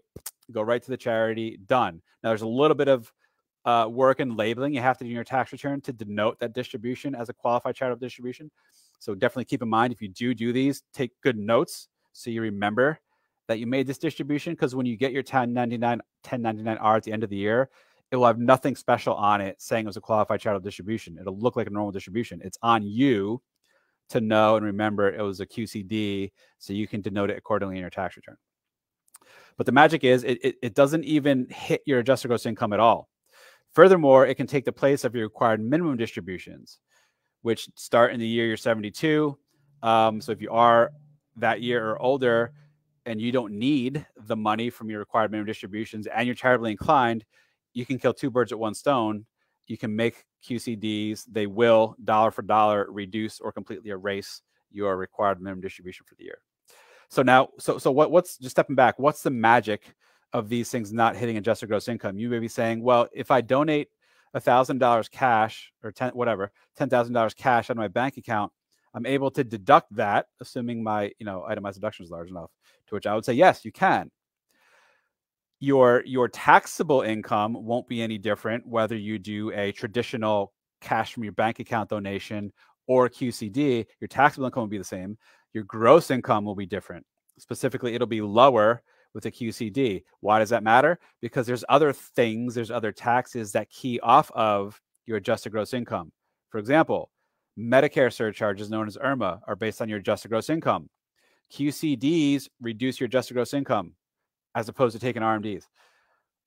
go right to the charity, done. Now, there's a little bit of uh, work and labeling you have to do in your tax return to denote that distribution as a qualified charitable distribution. So definitely keep in mind, if you do do these, take good notes so you remember that you made this distribution, because when you get your ten ninety-nine, ten ninety-nine R at the end of the year, it will have nothing special on it saying it was a qualified charitable distribution. It'll look like a normal distribution. It's on you to know and remember it was a Q C D, so you can denote it accordingly in your tax return. But the magic is it, it, it doesn't even hit your adjusted gross income at all. Furthermore, it can take the place of your required minimum distributions, which start in the year you're seventy-two. Um, so if you are that year or older and you don't need the money from your required minimum distributions and you're charitably inclined, you can kill two birds with one stone. You can make Q C Ds. They will, dollar for dollar, reduce or completely erase your required minimum distribution for the year. So now, so so what? What's, just stepping back, what's the magic of these things not hitting adjusted gross income? You may be saying, well, if I donate one thousand dollars cash or ten, whatever, ten thousand dollars cash out of my bank account, I'm able to deduct that, assuming my you know itemized deduction is large enough, to which I would say, yes, you can. Your, your taxable income won't be any different whether you do a traditional cash from your bank account donation or Q C D. Your taxable income will be the same. Your gross income will be different. Specifically, it'll be lower with a Q C D. Why does that matter? Because there's other things, there's other taxes that key off of your adjusted gross income. For example, Medicare surcharges, known as I R M A, are based on your adjusted gross income. Q C Ds reduce your adjusted gross income, as opposed to taking R M Ds.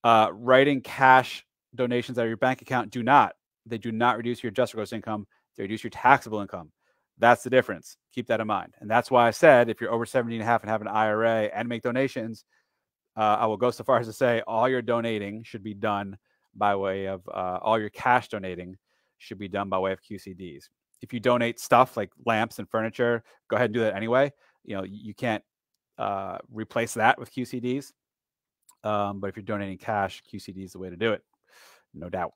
Uh, writing cash donations out of your bank account do not. They do not reduce your adjusted gross income. They reduce your taxable income. That's the difference. Keep that in mind. And that's why I said, if you're over seventy and a half and have an I R A and make donations, uh, I will go so far as to say all your donating should be done by way of, uh, all your cash donating should be done by way of Q C Ds. If you donate stuff like lamps and furniture, go ahead and do that anyway. you know, you can't uh, replace that with Q C Ds. Um, but if you're donating cash, Q C D is the way to do it, no doubt.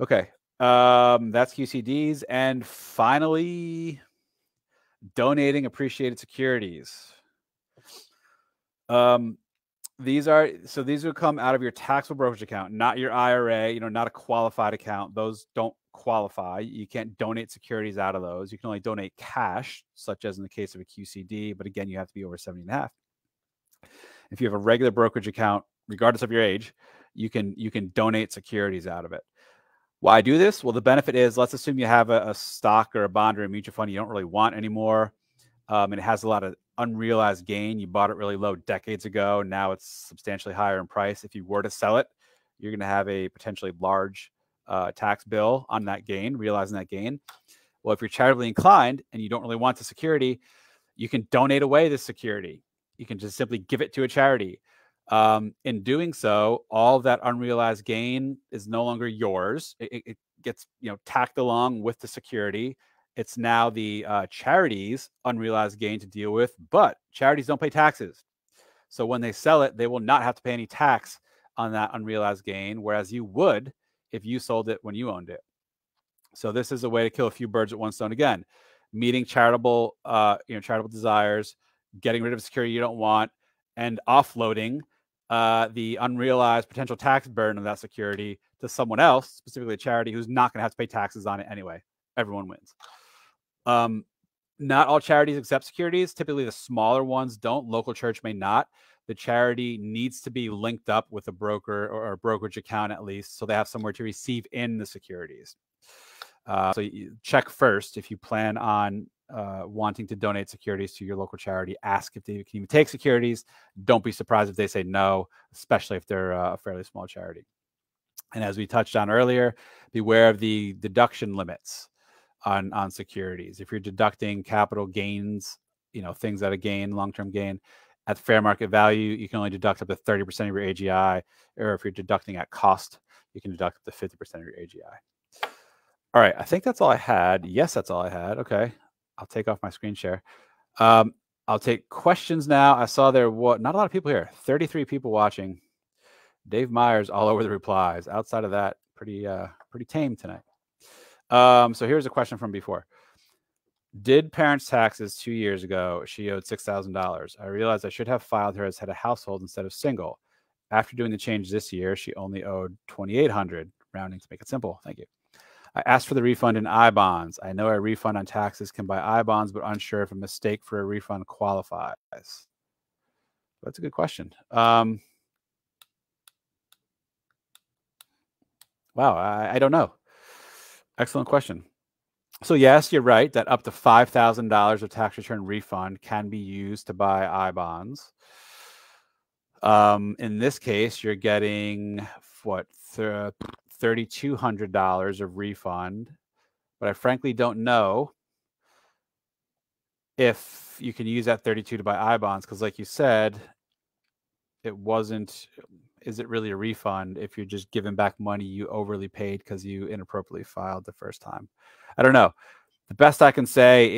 Okay, um, that's Q C Ds. And finally, donating appreciated securities. Um, these are, so these will come out of your taxable brokerage account, not your I R A, you know, not a qualified account. Those don't qualify. You can't donate securities out of those. You can only donate cash, such as in the case of a Q C D. But again, you have to be over seventy and a half. If you have a regular brokerage account, regardless of your age, you can, you can donate securities out of it. Why do this? Well, the benefit is, let's assume you have a, a stock or a bond or a mutual fund you don't really want anymore. Um, and it has a lot of unrealized gain. You bought it really low decades ago. Now it's substantially higher in price. If you were to sell it, you're going to have a potentially large uh, tax bill on that gain, realizing that gain. Well, if you're charitably inclined and you don't really want the security, you can donate away this security. You can just simply give it to a charity. Um, in doing so, all that unrealized gain is no longer yours. It, it gets, you know, tacked along with the security. It's now the uh, charity's unrealized gain to deal with, but charities don't pay taxes. So when they sell it, they will not have to pay any tax on that unrealized gain, whereas you would if you sold it when you owned it. So this is a way to kill a few birds with one stone again, meeting charitable, uh, you know, charitable desires, getting rid of security you don't want, and offloading Uh, the unrealized potential tax burden of that security to someone else, specifically a charity who's not going to have to pay taxes on it anyway. Everyone wins. Um, not all charities accept securities. Typically, the smaller ones don't. Local church may not. The charity needs to be linked up with a broker or a brokerage account at least, so they have somewhere to receive in the securities. Uh, so you check first if you plan on Uh, wanting to donate securities to your local charity. Ask if they can even take securities. Don't be surprised if they say no, especially if they're uh, a fairly small charity. And as we touched on earlier, beware of the deduction limits on, on securities. If you're deducting capital gains, you know, things that are gain, long-term gain, at fair market value, you can only deduct up to thirty percent of your A G I, or if you're deducting at cost, you can deduct up to fifty percent of your A G I. All right, I think that's all I had. Yes, that's all I had. Okay. I'll take off my screen share. Um, I'll take questions now. I saw there were not a lot of people here. thirty-three people watching. Dave Myers all over the replies. Outside of that, pretty uh, pretty tame tonight. Um, so here's a question from before. Did parents' taxes two years ago? She owed six thousand dollars. I realized I should have filed her as head of household instead of single. After doing the change this year, she only owed twenty-eight hundred dollars, rounding to make it simple. Thank you. I asked for the refund in I bonds. I know a refund on taxes can buy I bonds, but unsure if a mistake for a refund qualifies. That's a good question. Um, wow, I, I don't know. Excellent question. So yes, you're right that up to five thousand dollars of tax return refund can be used to buy I bonds. Um, in this case, you're getting what? thirty-two hundred dollars of refund, but I frankly don't know if you can use that thirty-two to buy I bonds, because like you said, it wasn't, is it really a refund if you're just giving back money you overly paid because you inappropriately filed the first time? I don't know. The best I can say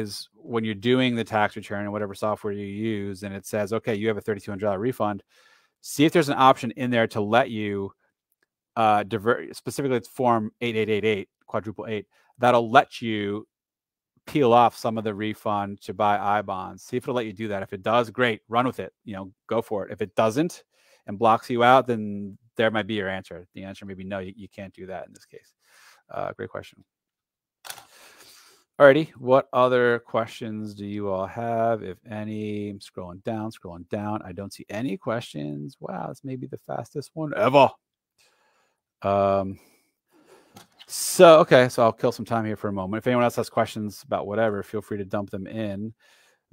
is when you're doing the tax return and whatever software you use, and it says, okay, you have a thirty-two hundred dollar refund, see if there's an option in there to let you Uh, divert, specifically it's Form eighty-eight eighty-eight, quadruple eight, that'll let you peel off some of the refund to buy I bonds. See if it'll let you do that. If it does, great, run with it. You know, go for it. If it doesn't and blocks you out, then there might be your answer. The answer may be no, you, you can't do that in this case. Uh, great question. Alrighty, what other questions do you all have, if any? I'm scrolling down, scrolling down. I don't see any questions. Wow, this may be the fastest one ever. Um, so, okay, so I'll kill some time here for a moment. If anyone else has questions about whatever, feel free to dump them in.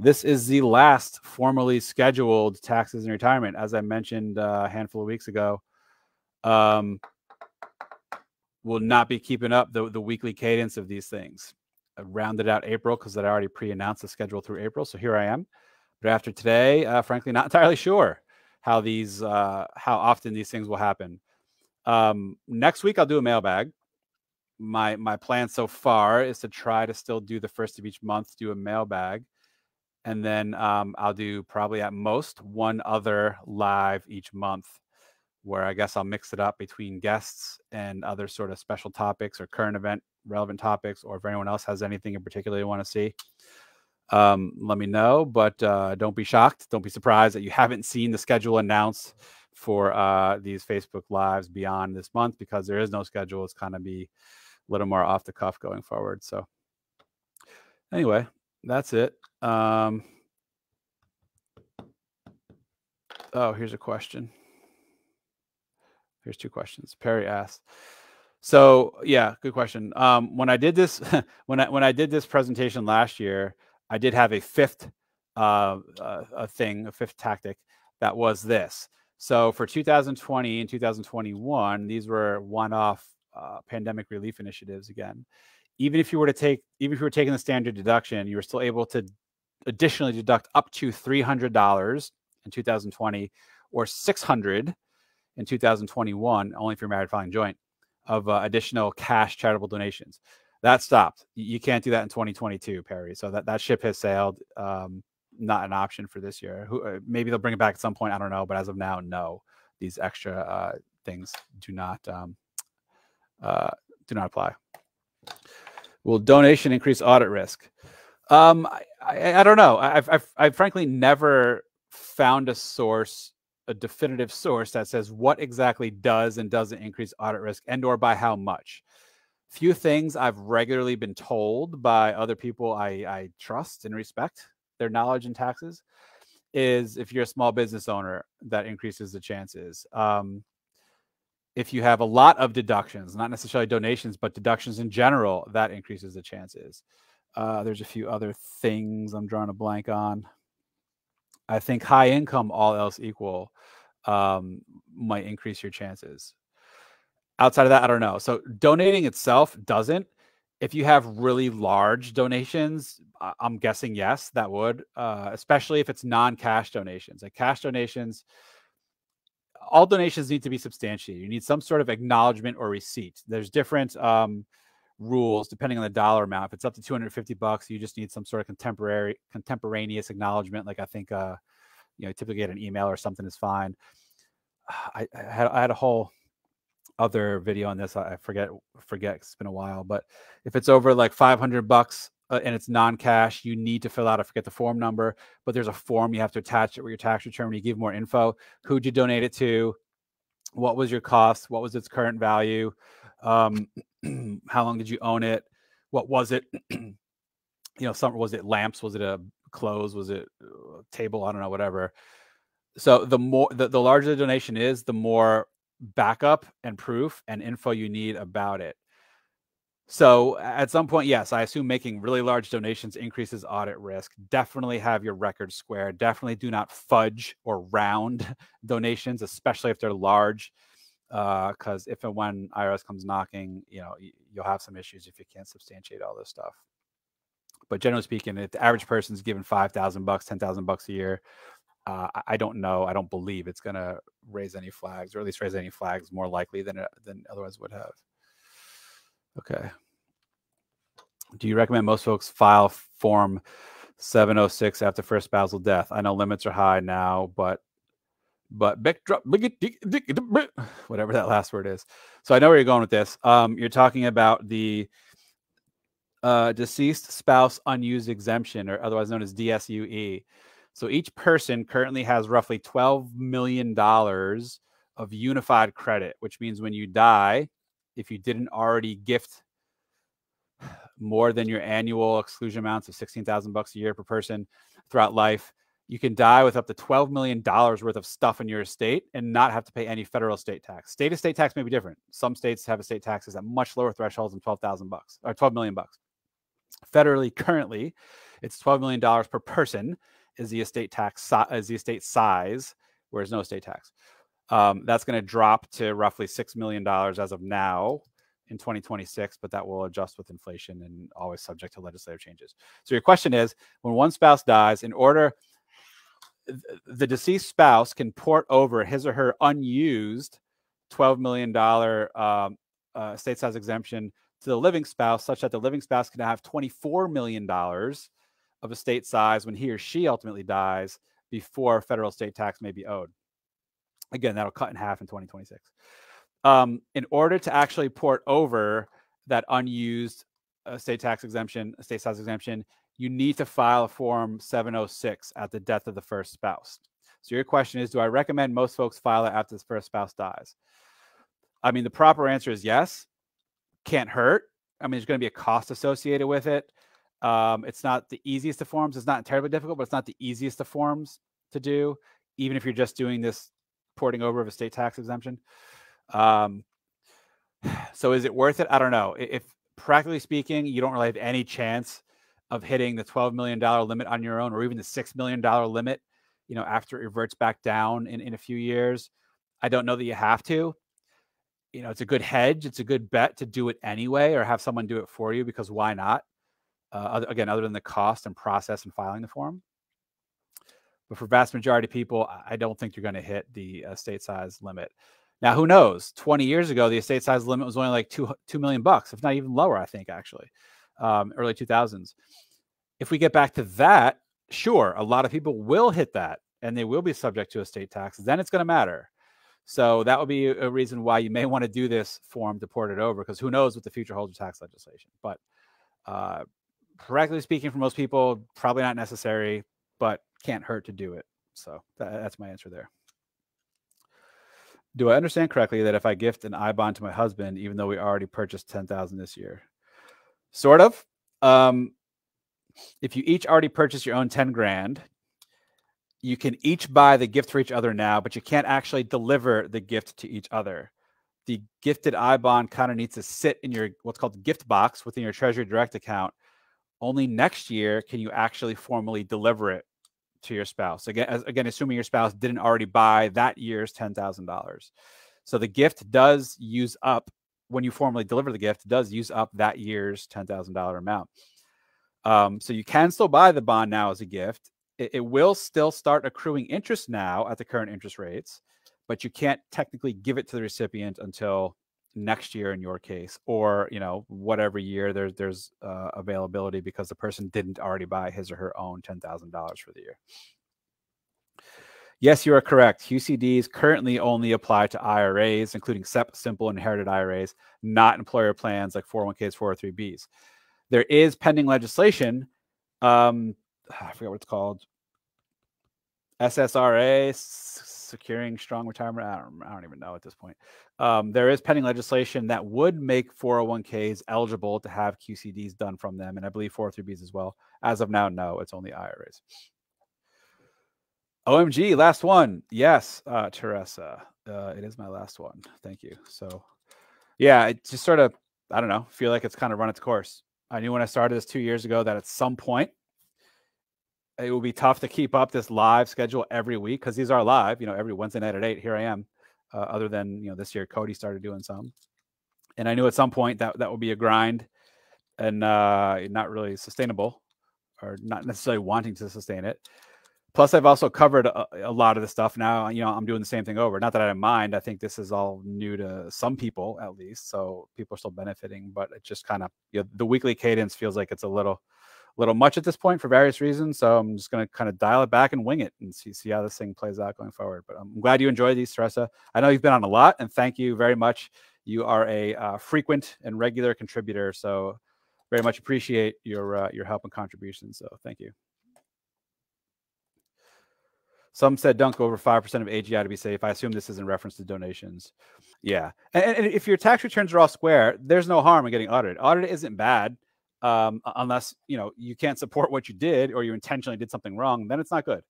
This is the last formally scheduled taxes and retirement, as I mentioned uh, a handful of weeks ago. Um, we'll not be keeping up the, the weekly cadence of these things. I rounded out April because I already pre-announced the schedule through April, so here I am. But after today, uh, frankly, not entirely sure how these, uh, how often these things will happen. Um, next week, I'll do a mailbag. My, my plan so far is to try to still do the first of each month, do a mailbag. And then um, I'll do probably at most one other live each month, where I guess I'll mix it up between guests and other sort of special topics or current event relevant topics, or if anyone else has anything in particular you want to see, um, let me know. But uh, don't be shocked. Don't be surprised that you haven't seen the schedule announced for uh, these Facebook Lives beyond this month, because there is no schedule. It's kind of be a little more off the cuff going forward. So anyway, that's it. Um, oh, here's a question. Here's two questions. Perry asks, so yeah, good question. Um, when I did this, when I, when I did this presentation last year, I did have a fifth uh, uh, a thing, a fifth tactic that was this. So for two thousand twenty and two thousand twenty-one, these were one-off uh, pandemic relief initiatives again. Even if you were to take, even if you were taking the standard deduction, you were still able to additionally deduct up to three hundred dollars in two thousand twenty or six hundred dollars in two thousand twenty-one, only if you're married filing joint, of uh, additional cash charitable donations. That stopped. You can't do that in twenty twenty-two, Perry. So that, that ship has sailed. Um, not an option for this year. Who, uh, maybe they'll bring it back at some point. I don't know. But as of now, no, these extra uh, things do not um, uh, do not apply. Will donation increase audit risk? Um, I, I, I don't know. I've, I've, I've frankly never found a source, a definitive source that says what exactly does and doesn't increase audit risk and or by how much. Few things I've regularly been told by other people I, I trust and respect their knowledge in taxes is if you're a small business owner, that increases the chances. Um, if you have a lot of deductions, not necessarily donations, but deductions in general, that increases the chances. Uh, there's a few other things I'm drawing a blank on. I think high income, all else equal, um, might increase your chances. Outside of that, I don't know. So donating itself doesn't. If you have really large donations, I'm guessing, yes, that would, uh, especially if it's non-cash donations. Like cash donations, all donations need to be substantiated. You need some sort of acknowledgement or receipt. There's different um, rules depending on the dollar amount. If it's up to two hundred fifty bucks, you just need some sort of contemporary contemporaneous acknowledgement. Like I think, uh, you know, typically get an email or something is fine. I, I, had, I had a whole other video on this. I forget, forget, it's been a while, but if it's over like five hundred bucks uh, and it's non-cash, you need to fill out, I forget the form number, but there's a form you have to attach it with your tax return when you give more info. Who'd you donate it to? What was your cost? What was its current value? Um, how long did you own it? What was it? you know, some, was it lamps? Was it a clothes? Was it a table? I don't know, whatever. So the more, the, the larger the donation is, the more backup and proof and info you need about it. So at some point, yes, I assume making really large donations increases audit risk. Definitely have your record square. Definitely do not fudge or round donations, especially if they're large. Because uh, if and when I R S comes knocking, you know, you'll have some issues if you can't substantiate all this stuff. But generally speaking, if the average person's given five thousand bucks, ten thousand bucks a year, uh, I don't know. I don't believe it's going to raise any flags, or at least raise any flags more likely than than otherwise would have. Okay. Do you recommend most folks file Form seven oh six after first spousal death? I know limits are high now, but. But whatever that last word is. So I know where you're going with this. Um, you're talking about the uh, deceased spouse unused exemption, or otherwise known as D S U E. So each person currently has roughly twelve million dollars of unified credit, which means when you die, if you didn't already gift more than your annual exclusion amounts of sixteen thousand bucks a year per person throughout life, you can die with up to twelve million dollars worth of stuff in your estate and not have to pay any federal estate tax. State estate tax may be different. Some states have estate taxes at much lower thresholds than twelve thousand bucks or twelve million bucks. Federally, currently, it's twelve million dollars per person is the estate tax is the estate size, whereas no estate tax. Um, that's going to drop to roughly six million dollars as of now in twenty twenty-six, but that will adjust with inflation and always subject to legislative changes. So your question is, when one spouse dies, in order the deceased spouse can port over his or her unused twelve million dollars um, uh, state size exemption to the living spouse, such that the living spouse can have twenty-four million dollars of estate size when he or she ultimately dies before federal estate tax may be owed. Again, that'll cut in half in twenty twenty-six. Um, in order to actually port over that unused estate tax exemption, estate size exemption, you need to file a Form seven oh six at the death of the first spouse. So your question is, do I recommend most folks file it after the first spouse dies? I mean, the proper answer is yes. Can't hurt. I mean, there's going to be a cost associated with it. Um, it's not the easiest of forms. It's not terribly difficult, but it's not the easiest of forms to do, even if you're just doing this porting over of a state tax exemption. Um, so is it worth it? I don't know. If practically speaking, you don't really have any chance of hitting the twelve million dollar limit on your own, or even the six million dollar limit, you know, after it reverts back down in, in a few years, I don't know that you have to. You know, it's a good hedge. It's a good bet to do it anyway, or have someone do it for you, because why not? Uh, other, again, other than the cost and process and filing the form. But for vast majority of people, I don't think you're going to hit the uh, estate size limit. Now, who knows? twenty years ago, the estate size limit was only like two, two million bucks, if not even lower, I think, actually, um, early two thousands. If we get back to that, sure, a lot of people will hit that and they will be subject to estate taxes. Then it's going to matter. So that would be a reason why you may want to do this form to port it over, because who knows what the future holds of tax legislation. But uh, practically speaking, for most people, probably not necessary, but can't hurt to do it. So that, that's my answer there. Do I understand correctly that if I gift an I bond to my husband, even though we already purchased ten thousand this year? Sort of. Um, if you each already purchased your own ten grand, you can each buy the gift for each other now, but you can't actually deliver the gift to each other. The gifted I bond kind of needs to sit in your what's called the gift box within your Treasury Direct account. Only next year can you actually formally deliver it to your spouse. Again, as, again, assuming your spouse didn't already buy that year's ten thousand dollars. So the gift does use up, when you formally deliver the gift, does use up that year's ten thousand dollar amount. Um, so you can still buy the bond now as a gift. It will still start accruing interest now at the current interest rates, but you can't technically give it to the recipient until next year in your case, or, you know, whatever year there's, there's uh, availability, because the person didn't already buy his or her own ten thousand dollars for the year. Yes, you are correct. Q C Ds currently only apply to I R As, including S E P, simple inherited I R As, not employer plans like four oh one Ks, four oh three Bs. There is pending legislation, um, I forget what it's called, S S R A, Securing Strong Retirement. I don't, I don't even know at this point. Um, there is pending legislation that would make four oh one Ks eligible to have Q C Ds done from them, and I believe four oh three Bs as well. As of now, no, it's only I R As. O M G, last one. Yes, uh, Teresa, uh, it is my last one. Thank you. So, yeah, it just sort of, I don't know, feel like it's kind of run its course. I knew when I started this two years ago that at some point, it will be tough to keep up this live schedule every week, because these are live, you know, every Wednesday night at eight, here I am. Uh, other than, you know, this year, Cody started doing some, and I knew at some point that that would be a grind and uh, not really sustainable, or not necessarily wanting to sustain it. Plus, I've also covered a, a lot of the stuff now. You know, I'm doing the same thing over. Not that I don't mind. I think this is all new to some people, at least. So people are still benefiting, but it just kind of, you know, the weekly cadence feels like it's a little, little much at this point for various reasons. So I'm just going to kind of dial it back and wing it and see, see how this thing plays out going forward. But I'm glad you enjoyed these, Teresa. I know you've been on a lot, and thank you very much. You are a uh, frequent and regular contributor. So very much appreciate your, uh, your help and contribution. So thank you. Some said don't go over five percent of A G I to be safe. I assume this is in reference to donations. Yeah. And, and if your tax returns are all square, there's no harm in getting audited. Audit isn't bad. Um, unless, you know, you can't support what you did, or you intentionally did something wrong, then it's not good.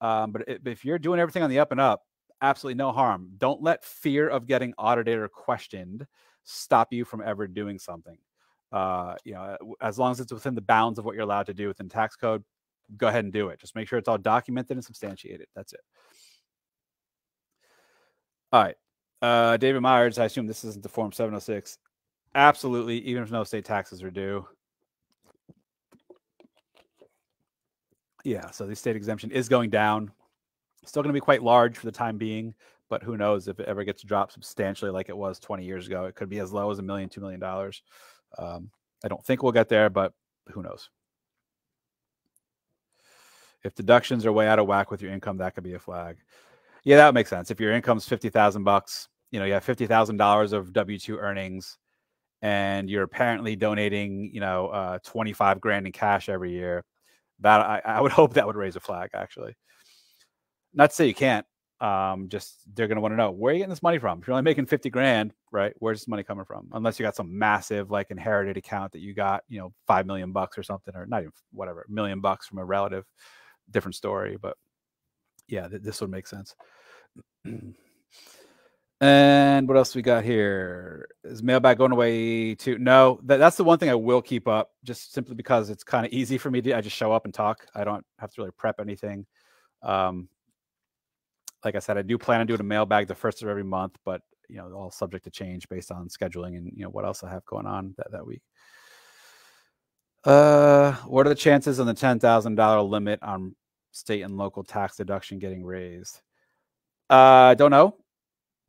Um, but it, if you're doing everything on the up and up, absolutely no harm. Don't let fear of getting audited or questioned stop you from ever doing something. Uh, you know, as long as it's within the bounds of what you're allowed to do within tax code, go ahead and do it. Just make sure it's all documented and substantiated. That's it. All right. Uh, David Myers, I assume this isn't the Form seven oh six. Absolutely. Even if no state taxes are due. Yeah, so the state exemption is going down. Still going to be quite large for the time being, but who knows if it ever gets dropped substantially like it was twenty years ago. It could be as low as a million, two million dollars. Um, I don't think we'll get there, but who knows? If deductions are way out of whack with your income, that could be a flag. Yeah, that would make sense. If your income's fifty thousand bucks, you know, you have fifty thousand dollars of W two earnings and you're apparently donating, you know, uh, twenty-five grand in cash every year, that I, I would hope that would raise a flag, actually. Not to say you can't, um, just they're going to want to know, where are you getting this money from? If you're only making fifty grand, right? Where's this money coming from? Unless you got some massive like inherited account that you got, you know, five million bucks or something, or not even whatever, million bucks from a relative, different story. But yeah, th this would make sense. And what else we got here? Is mailbag going away too? No, that, that's the one thing I will keep up, just simply because it's kind of easy for me to, I just show up and talk. I don't have to really prep anything. Um, like I said, I do plan on doing a mailbag the first of every month, but you know, all subject to change based on scheduling and you know, what else I have going on that, that week. Uh, what are the chances on the ten thousand dollar limit on state and local tax deduction getting raised? Uh, don't know.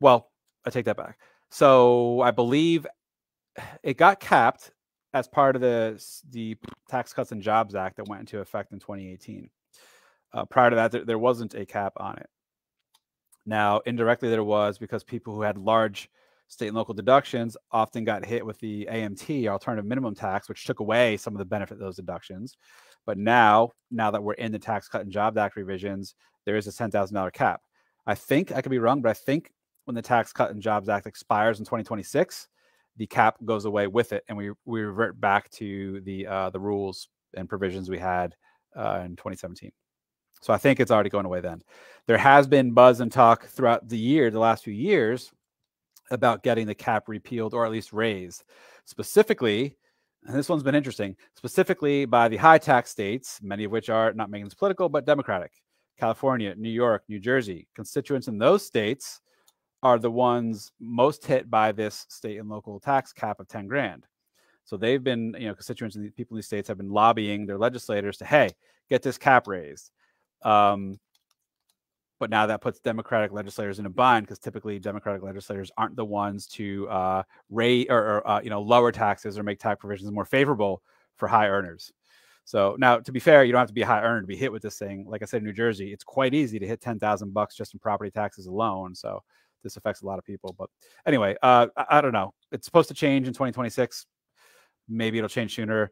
Well, I take that back. So I believe it got capped as part of the, the Tax Cuts and Jobs Act that went into effect in twenty eighteen. Uh, prior to that, there, there wasn't a cap on it. Now, indirectly, there was, because people who had large state and local deductions often got hit with the A M T, alternative minimum tax, which took away some of the benefit of those deductions. But now, now that we're in the Tax Cut and Jobs Act revisions, there is a ten thousand dollar cap. I think, I could be wrong, but I think when the Tax Cut and Jobs Act expires in twenty twenty-six, the cap goes away with it, and we, we revert back to the, uh, the rules and provisions we had uh, in twenty seventeen. So I think it's already going away then. There has been buzz and talk throughout the year, the last few years, about getting the cap repealed or at least raised. Specifically, and this one's been interesting, specifically by the high tax states, many of which are, not making this political, but Democratic. California, New York, New Jersey. Constituents in those states are the ones most hit by this state and local tax cap of ten grand. So they've been, you know, constituents and people in these states have been lobbying their legislators to, hey, get this cap raised. Um, but now that puts Democratic legislators in a bind, because typically Democratic legislators aren't the ones to uh, raise or, or uh, you know, lower taxes or make tax provisions more favorable for high earners. So now, to be fair, you don't have to be a high earner to be hit with this thing. Like I said, in New Jersey, it's quite easy to hit ten thousand bucks just in property taxes alone. So this affects a lot of people. But anyway, uh, I, I don't know. It's supposed to change in twenty twenty-six. Maybe it'll change sooner.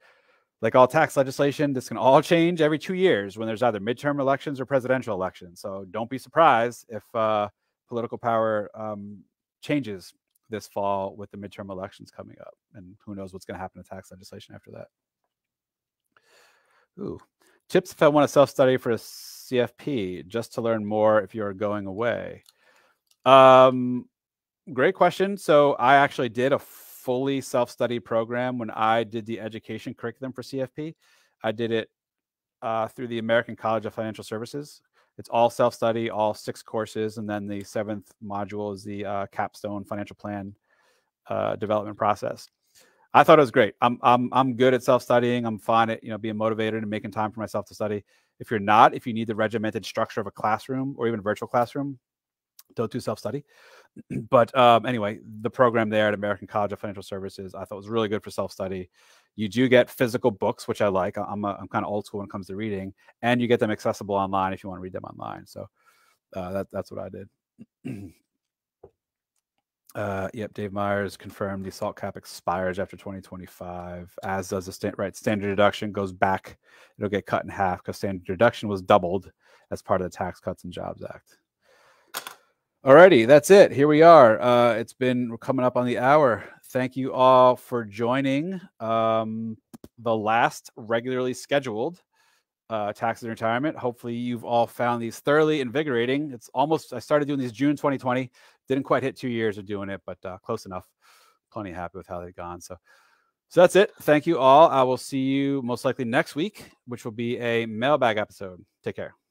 Like all tax legislation, this can all change every two years when there's either midterm elections or presidential elections. So don't be surprised if uh, political power um, changes this fall with the midterm elections coming up. And who knows what's going to happen to tax legislation after that. Ooh, tips if I want to self-study for a C F P just to learn more if you're going away. Um, great question. So I actually did a fully self-study program when I did the education curriculum for C F P. I did it uh, through the American College of Financial Services. It's all self-study, all six courses, and then the seventh module is the uh, capstone financial plan uh, development process. I thought it was great. I'm I'm I'm good at self-studying. I'm fine at you know being motivated and making time for myself to study. If you're not, if you need the regimented structure of a classroom or even a virtual classroom, don't do self-study. But um, anyway, the program there at American College of Financial Services, I thought was really good for self-study. You do get physical books, which I like. I'm, I'm kind of old school when it comes to reading, and you get them accessible online if you want to read them online. So uh, that, that's what I did. uh, yep, Dave Myers confirmed the SALT cap expires after twenty twenty-five, as does the stand, right, standard deduction goes back. It'll get cut in half because standard deduction was doubled as part of the Tax Cuts and Jobs Act. Alrighty, that's it. Here we are. Uh, it's been we're coming up on the hour. Thank you all for joining um, the last regularly scheduled uh, Taxes and Retirement. Hopefully you've all found these thoroughly invigorating. It's almost, I started doing these June twenty twenty. Didn't quite hit two years of doing it, but uh, close enough. Plenty happy with how they've gone. So, so that's it. Thank you all. I will see you most likely next week, which will be a mailbag episode. Take care.